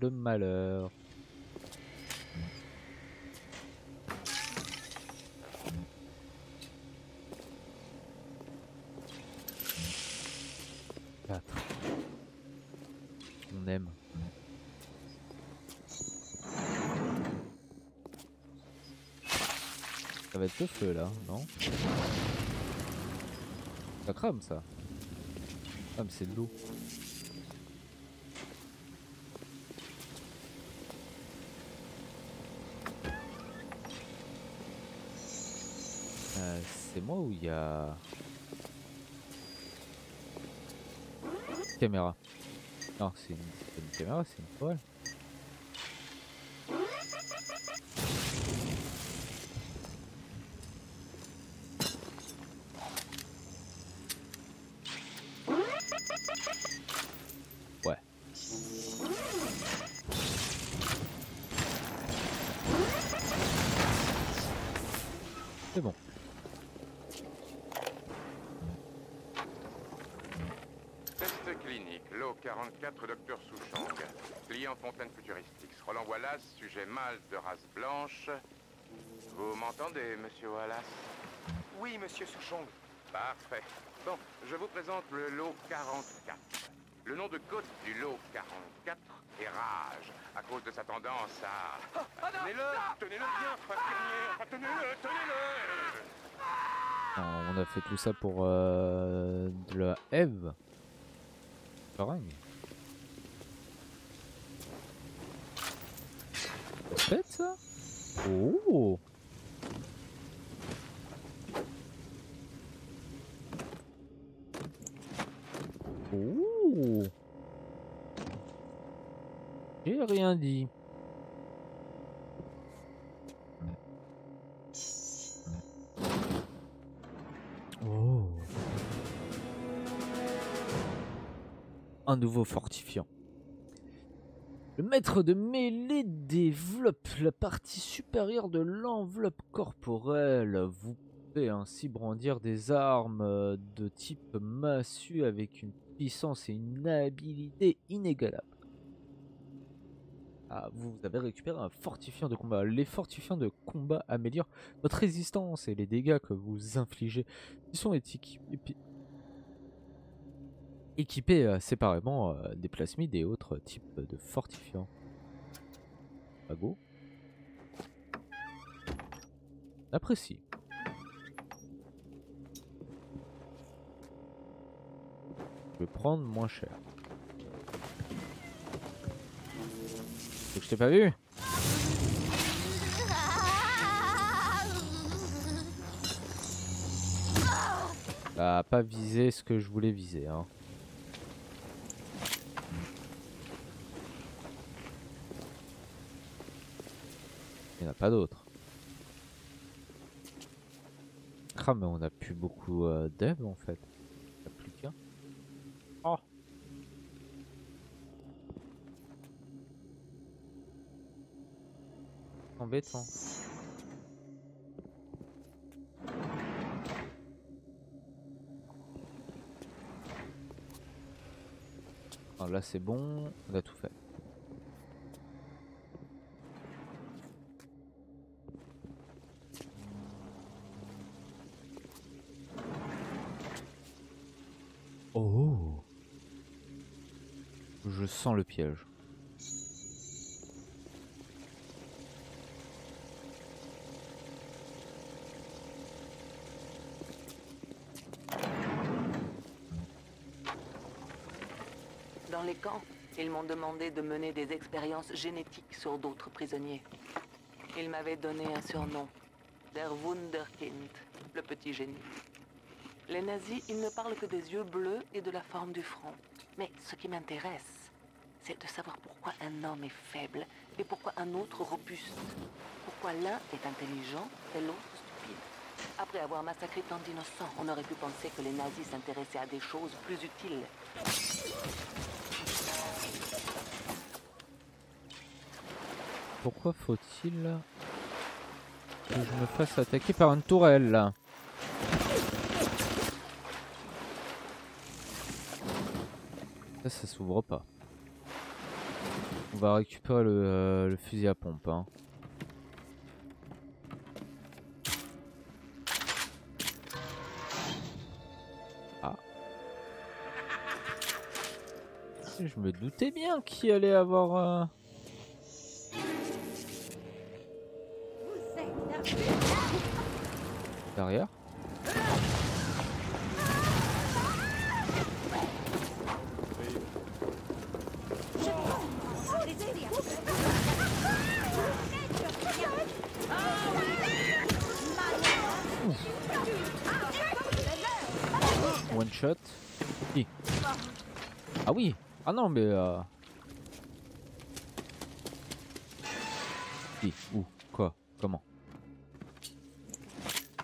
De malheur. quatre. On aime. Ça va être le feu là, non? Ça crame ça. Ah mais c'est de l'eau. C'est moi ou il y a caméra? Non, c'est une... une caméra, c'est une toile. Docteur Suchong, client Fontaine Futuristics. Roland Wallace, sujet mâle de race blanche. Vous m'entendez, monsieur Wallace? Oui, monsieur Suchong. Parfait. Bon, je vous présente le lot quarante-quatre. Le nom de code du lot quarante-quatre est Rage, à cause de sa tendance à... Oh, oh tenez-le, tenez-le bien, tenez-le, tenez-le. On a fait tout ça pour euh, de la Eve. Pareil. Faites ça. Oh. Oh. J'ai rien dit. Oh. Un nouveau fortifiant. Le maître de mêlée développe la partie supérieure de l'enveloppe corporelle. Vous pouvez ainsi brandir des armes de type massue avec une puissance et une habileté inégalables. Ah, vous avez récupéré un fortifiant de combat. Les fortifiants de combat améliorent votre résistance et les dégâts que vous infligez. Ils sont équipés. Équipés euh, séparément euh, des plasmides et autres types de fortifiants. Pas beau. Apprécie. Je vais prendre moins cher. Faut que je t'ai pas vu. Bah, pas visé ce que je voulais viser, hein. Il n'y en a pas d'autres. Ah mais on n'a plus beaucoup euh, d'Eve en fait. Il n'y a plus qu'un. Oh. embêtant. Alors là c'est bon, on a tout fait. Oh, je sens le piège. Dans les camps, ils m'ont demandé de mener des expériences génétiques sur d'autres prisonniers. Ils m'avaient donné un surnom, Der Wunderkind, le petit génie. Les nazis, ils ne parlent que des yeux bleus et de la forme du front. Mais ce qui m'intéresse, c'est de savoir pourquoi un homme est faible et pourquoi un autre robuste. Pourquoi l'un est intelligent et l'autre stupide. Après avoir massacré tant d'innocents, on aurait pu penser que les nazis s'intéressaient à des choses plus utiles. Pourquoi faut-il que je me fasse attaquer par une tourelle là? Ça, ça s'ouvre pas. On va récupérer le, euh, le fusil à pompe. Hein. Ah. Je me doutais bien qu'il allait avoir... Euh derrière. Ouh. One shot. Hi. Ah oui. Ah non mais euh... Hi. Où? Quoi? Comment?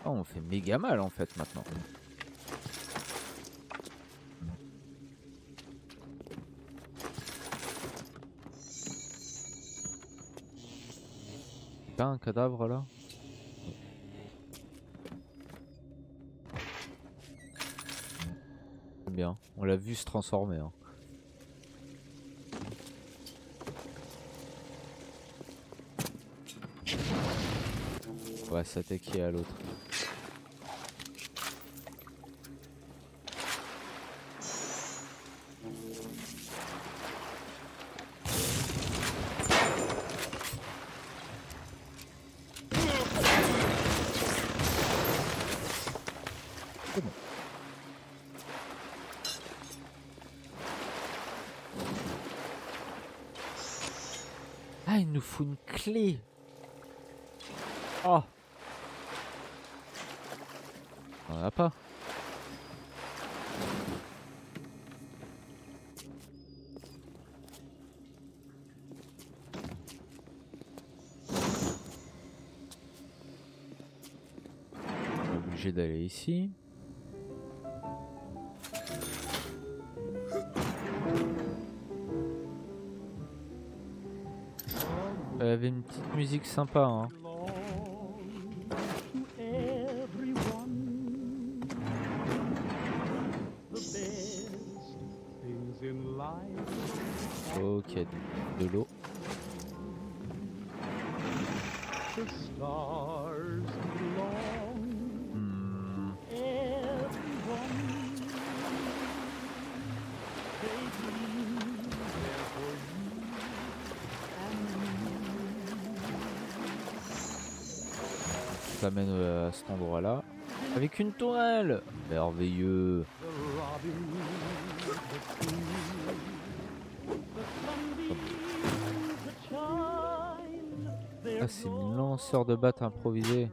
Oh, on fait méga mal en fait maintenant. Pas un cadavre là? Bien, on l'a vu se transformer. Hein. On va s'attaquer à l'autre. Faut une clé. Oh, on en a pas. On est obligé d'aller ici. Elle avait une petite musique sympa, hein. Ok, de l'eau. Hmm. Amène à cet endroit là avec une tourelle, merveilleux. Ah, c'est une lanceur de batte improvisée.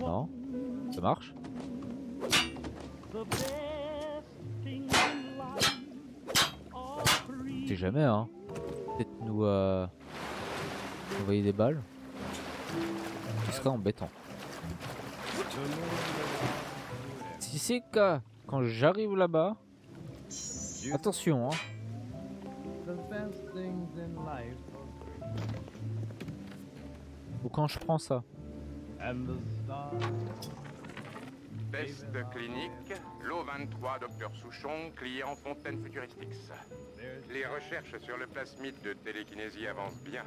Non, ça marche. Jamais, hein. Peut-être nous euh, envoyer des balles. Ce serait embêtant. Si c'est que quand j'arrive là-bas, Dieu. Attention, hein. Ou quand je prends ça. Test clinique, l'O vingt-trois, docteur Suchong, client Fontaine Futuristics. Les recherches sur le plasmide de télékinésie avancent bien.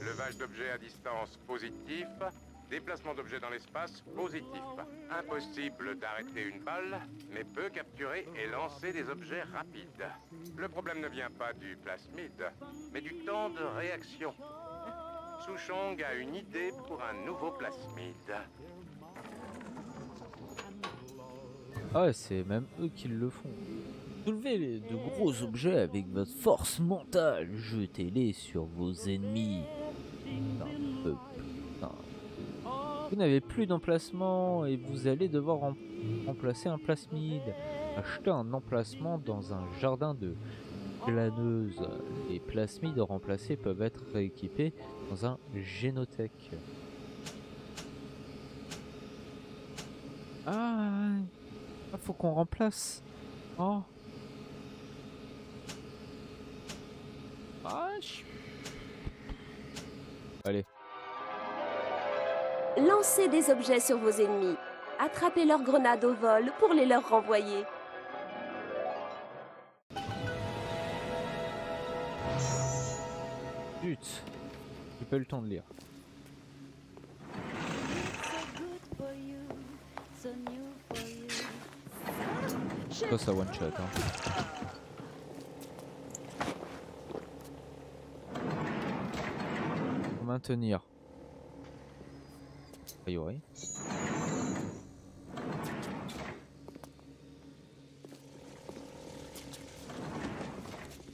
Levage d'objets à distance positif, déplacement d'objets dans l'espace positif. Impossible d'arrêter une balle, mais peut capturer et lancer des objets rapides. Le problème ne vient pas du plasmide, mais du temps de réaction. Suchong a une idée pour un nouveau plasmide. Ah, c'est même eux qui le font. Soulevez de gros objets avec votre force mentale. Jetez-les sur vos ennemis. Putain, peu, putain. Vous n'avez plus d'emplacement et vous allez devoir en remplacer un plasmide. Achetez un emplacement dans un jardin de glaneuse. Les plasmides remplacés peuvent être rééquipés dans un génothèque. Ah, faut qu'on remplace. Oh. Ah, je... Allez. Lancez des objets sur vos ennemis. Attrapez leurs grenades au vol pour les leur renvoyer. Zut. J'ai pas eu le temps de lire. Ça, ça one shot. Hein. Pour maintenir. A priori. Il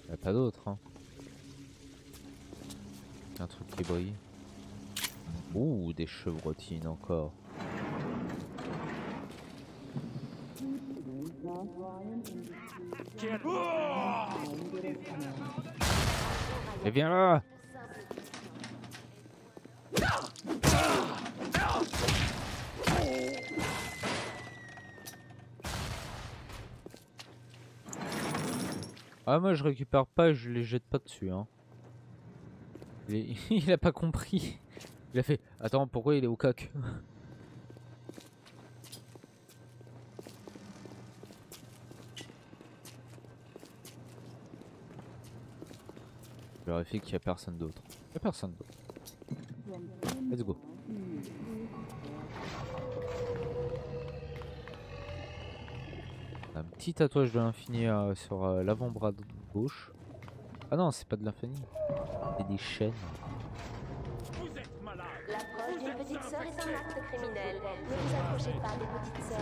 n'y a pas d'autre. Hein. Un truc qui brille. Ouh, des chevrotines encore. Et viens là. Ah moi je récupère pas, je les jette pas dessus hein. Il, est... il a pas compris. Il a fait attends pourquoi il est au coq. Je vérifie qu'il n'y a personne d'autre. Il n'y a personne d'autre. Let's go. Un petit tatouage de l'infini euh, sur euh, l'avant-bras gauche. Ah non, c'est pas de l'infini. C'est des chaînes. Vous êtes malade. La preuve d'une petite sœur est un acte criminel. Ne vous approchez pas des petites sœurs.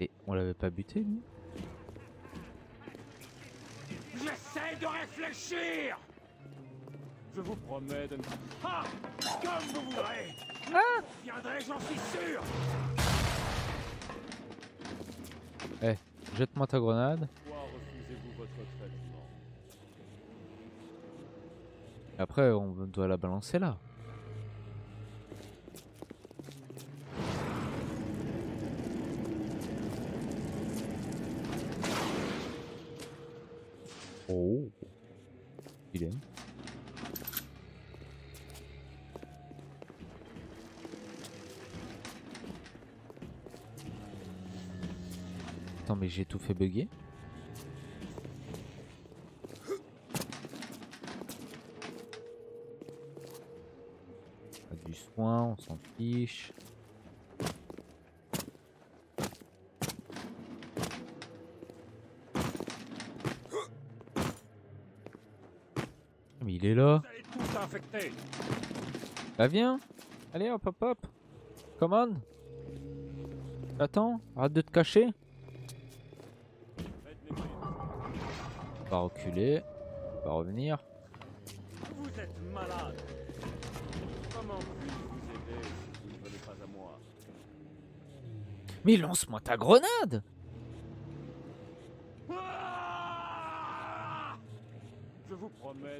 Et on l'avait pas buté, lui ? J'essaie de réfléchir. Je vous promets de me... Ah, comme vous voudrez. Ah, je viendrai, j'en suis sûr. Eh, hey, jette-moi ta grenade. Pourquoi refusez-vous votre traitement ? Après, on doit la balancer là. Oh, il aime. Attends, mais j'ai tout fait bugger. Pas du soin, on s'en fiche. Il est là. Bah viens. Allez hop hop hop. Come on. Attends, arrête de te cacher. On va reculer. On va revenir. Vous êtes malade. Comment puis-je vous aider si vous ne venez pas à moi? Mais lance-moi ta grenade.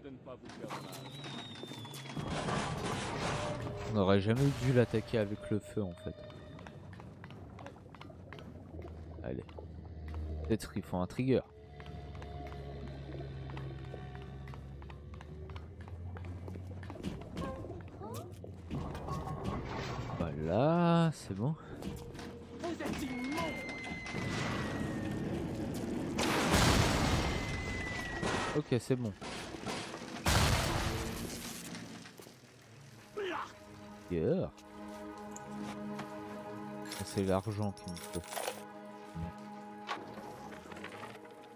De ne pas vous faire mal. On n'aurait jamais dû l'attaquer avec le feu en fait. Allez. Peut-être qu'il faut un trigger. Voilà, c'est bon. Ok, c'est bon. Yeah. C'est l'argent qu'il me faut.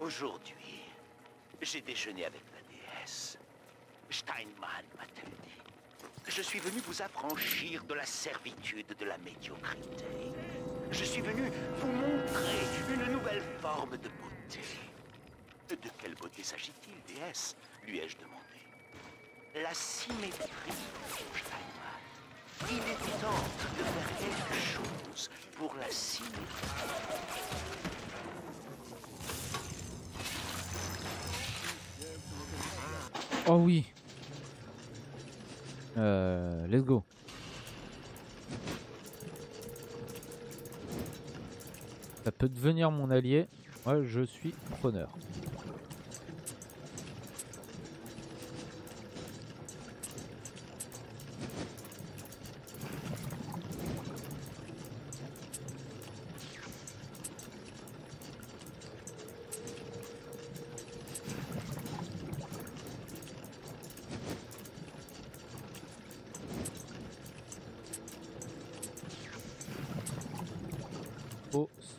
Aujourd'hui, j'ai déjeuné avec la déesse. Steinman m'a-t-elle dit. Je suis venu vous affranchir de la servitude de la médiocrité. Je suis venu vous montrer une nouvelle forme de beauté. De quelle beauté s'agit-il, déesse? Lui ai-je demandé. La symétrie, Steinman. Il est temps de faire quelque chose pour la symétrie. Oh oui. Euh, let's go. Ça peut devenir mon allié. Moi, je suis preneur.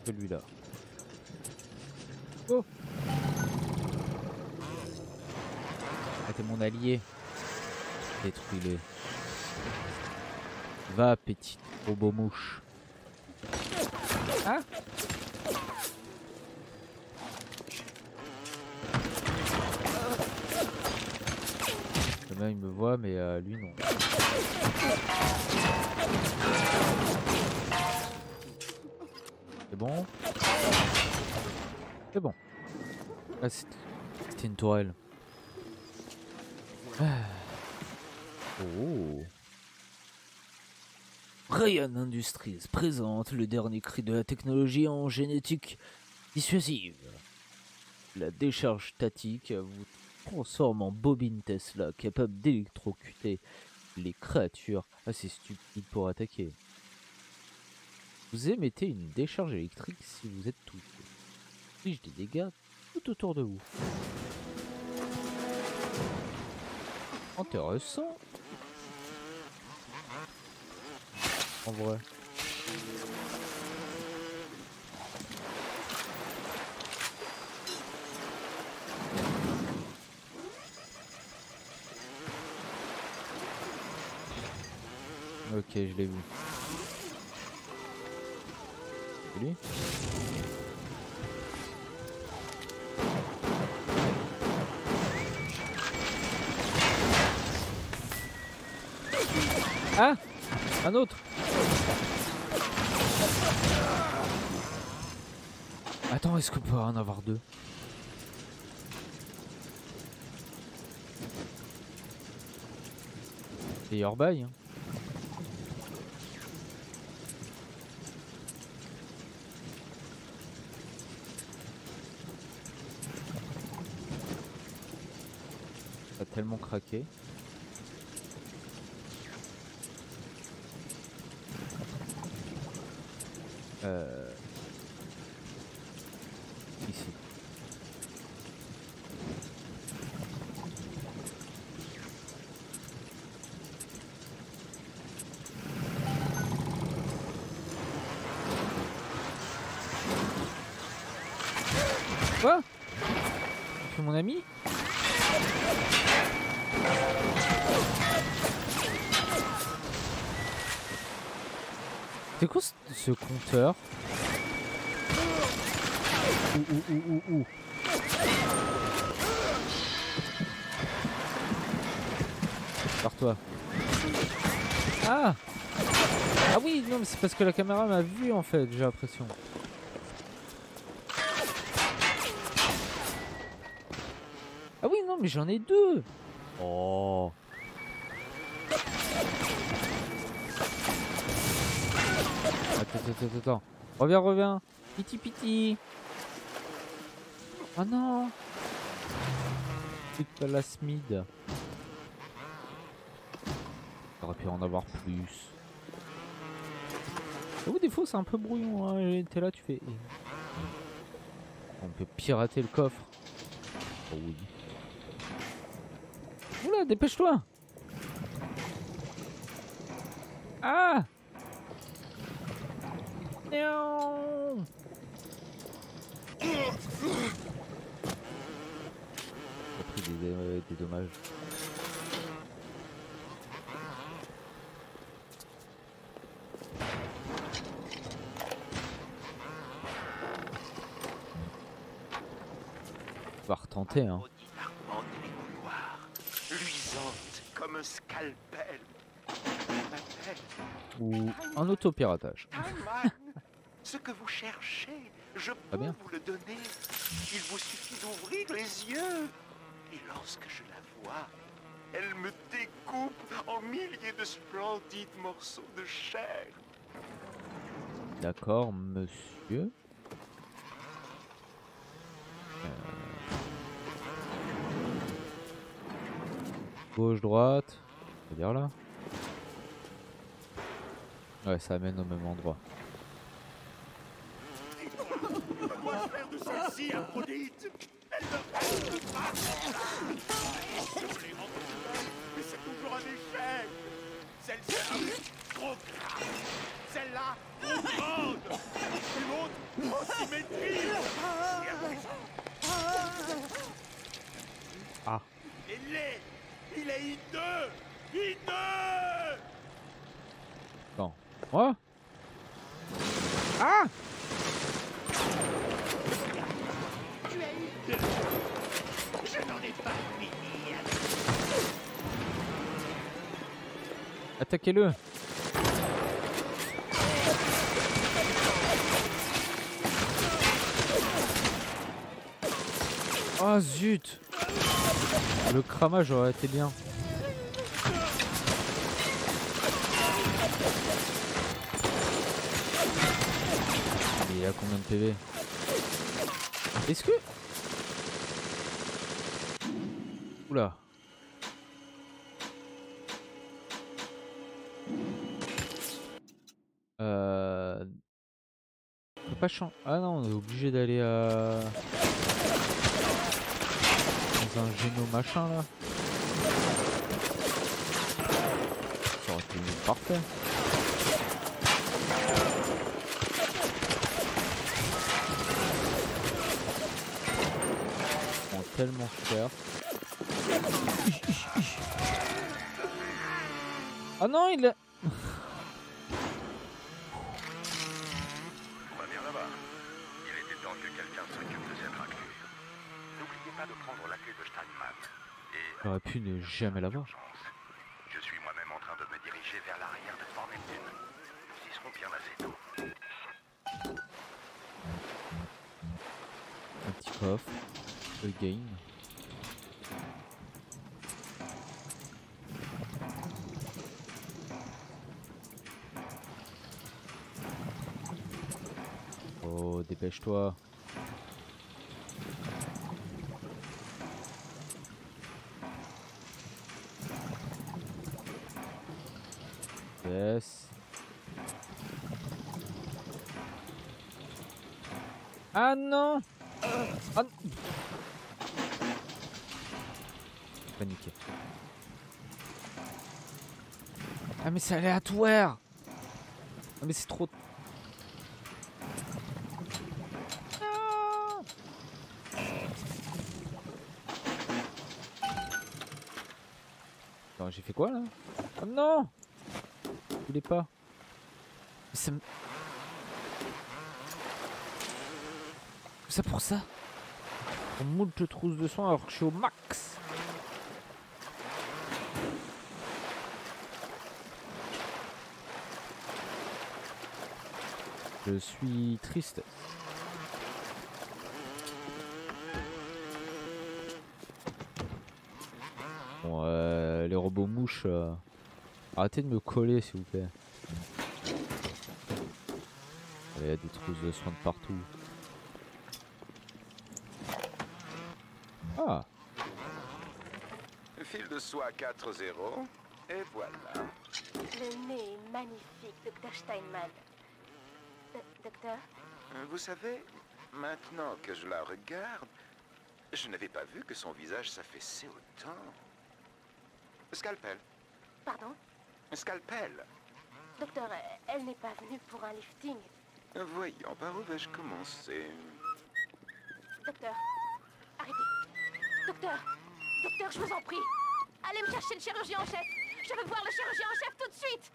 Celui-là. Oh! Ah, t'es mon allié. Détruis-les. Va, petite robot-mouche. Ah! Là, il me voit, mais euh, lui, non. C'est bon. C'est bon. Ah, c'était une tourelle. Ah. Oh. Rayon Industries présente le dernier cri de la technologie en génétique dissuasive. La décharge statique vous transforme en bobine Tesla capable d'électrocuter les créatures assez stupides pour attaquer. Vous émettez une décharge électrique si vous êtes touché. Inflige des dégâts tout autour de vous. Intéressant. En vrai. Ok, je l'ai vu. Lui. Ah, un autre. Attends, est-ce qu'on peut en avoir deux? C'est your buy, hein. Tellement craqué. Euh... Ici. Quoi? C'est mon ami? C'est quoi ce, ce compteur? Ouh, ouh, ouh, ouh, ouh. Par toi. Ah! Ah oui, non, mais c'est parce que la caméra m'a vu en fait, j'ai l'impression. Ah oui, non, mais j'en ai deux! Oh! Attends, attends, attends, reviens, reviens, piti piti. Oh non, c'est plasmide. J'aurais pu en avoir plus. J'avoue, des fois c'est un peu brouillon, hein. T'es là, tu fais... On peut pirater le coffre. Oh oui. Oula, dépêche-toi. Ah non. J'ai pris des, euh, des dommages. On va retenter, hein. Comme un scalpel. Ou un autopiratage. Ce que vous cherchez, je peux ah vous le donner. Il vous suffit d'ouvrir les yeux. Et lorsque je la vois, elle me découpe en milliers de splendides morceaux de chair. D'accord, monsieur. Gauche, droite, c'est-à-dire là. Ouais, ça amène au même endroit. Ah. Il est hideux. Hideux. Bon. Oh. Ah. Tu es hideux. Je n'en ai pas fini. Attaquez-le. Oh zut. Le cramage aurait été bien. Il est à combien de P V? Est-ce que... Oula. Euh... On peut pas changer... Ah non, on est obligé d'aller à... un géno machin là. Ça aurait été parfait. Ça prend tellement cher. Ah non, il a... On va bien là-bas. Il était temps que quelqu'un s'occupe de cette raclure. N'oubliez pas de prendre la clé de Steinman. J'aurais pu ne jamais l'avoir. Je suis moi-même en train de me diriger vers l'arrière de Fort Neptune. Nous y serons bien assez tôt. Un petit coffre. Le game. Oh, dépêche-toi. Yes. Ah non, ah non. Paniqué. Ah mais c'est aléatoire. Ah mais c'est trop... Ah. Attends, j'ai fait quoi là? Oh non. Je voulais pas. Mais ça me... Tout ça pour ça? On moult trousse de soin alors que je suis au max. Je suis triste. Bon, euh, les robots mouches... Euh... Arrêtez de me coller, s'il vous plaît. Il y a des trousses de soins de partout. Ah. Fil de soie quatre zéro, et voilà. Le nez magnifique, docteur Steinman. D docteur? Vous savez, maintenant que je la regarde, je n'avais pas vu que son visage s'affaissait autant. Scalpel. Pardon? Scalpel. Docteur, elle n'est pas venue pour un lifting. Voyons, par où vais-je commencer? Docteur, arrêtez. Docteur, docteur, je vous en prie. Allez me chercher le chirurgien en chef. Je veux voir le chirurgien en chef tout de suite.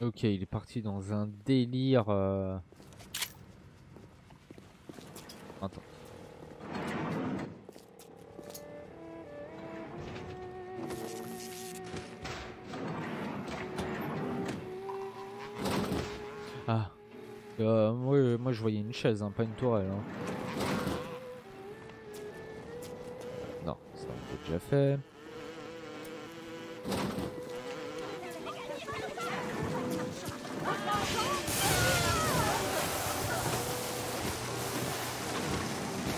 Ok, il est parti dans un délire. Euh... Attends. Ah, euh, moi, moi je voyais une chaise, hein, pas une tourelle. Hein. Non, ça on l'a déjà fait.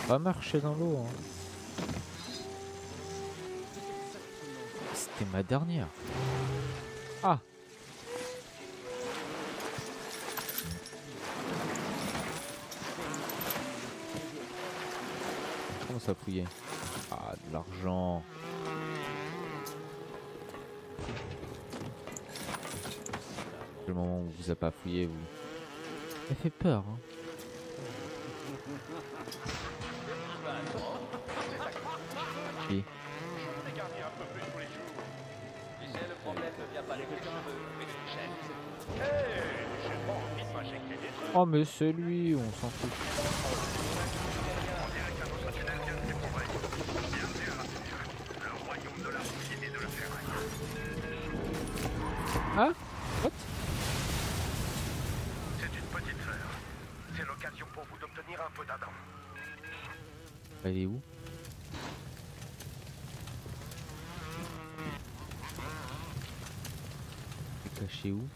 Pas marcher dans l'eau. Hein. C'était ma dernière. Ah. À fouiller. Ah, de l'argent. Le moment où vous a pas fouillé, vous. Ça fait peur. Hein. Oui. Oh mais c'est lui, on s'en fout. Ah, what? C'est une petite sœur. C'est l'occasion pour vous d'obtenir un peu d'Adam. Elle est où? Elle est cachée où?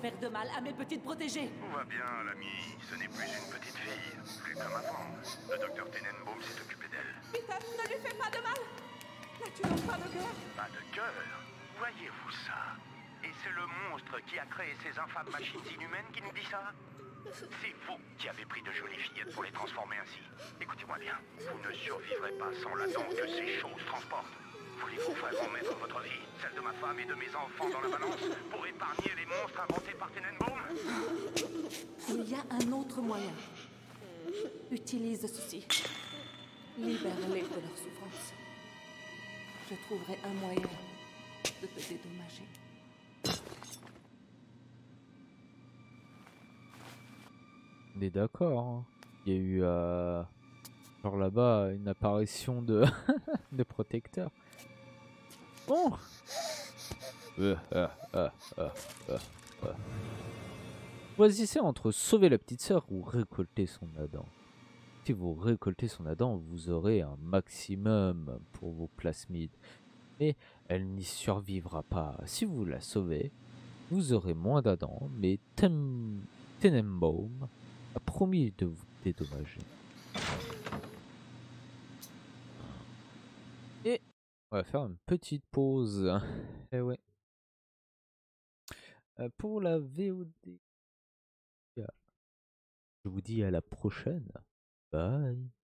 Faire de mal à mes petites protégées. Tout va bien, l'ami. Ce n'est plus une petite fille, plus comme avant. Le docteur Tenenbaum s'est occupé d'elle. Peter, ne lui fais pas de mal. Ne tuons pas de cœur. Pas de cœur? Voyez-vous ça? Et c'est le monstre qui a créé ces infâmes machines inhumaines qui nous dit ça? C'est vous qui avez pris de jolies fillettes pour les transformer ainsi. Écoutez-moi bien. Vous ne survivrez pas sans la dent que ces choses transportent. Voulez-vous vraiment mettre votre vie, celle de ma femme et de mes enfants dans la balance pour épargner les monstres inventés par Tenenbaum? Il y a un autre moyen. Utilise ceci. Libère-les de leur souffrance. Je trouverai un moyen de te dédommager. On est d'accord. Il y a eu, euh, genre là-bas, une apparition de, de protecteur. Bon. Euh, euh, euh, euh, euh, euh. Choisissez entre sauver la petite sœur ou récolter son Adam. Si vous récoltez son Adam, vous aurez un maximum pour vos plasmides. Mais elle n'y survivra pas. Si vous la sauvez, vous aurez moins d'Adam. Mais Ten... Tenenbaum a promis de vous dédommager. Et... on va faire une petite pause. Et ouais. Euh, pour la V O D, je vous dis à la prochaine. Bye.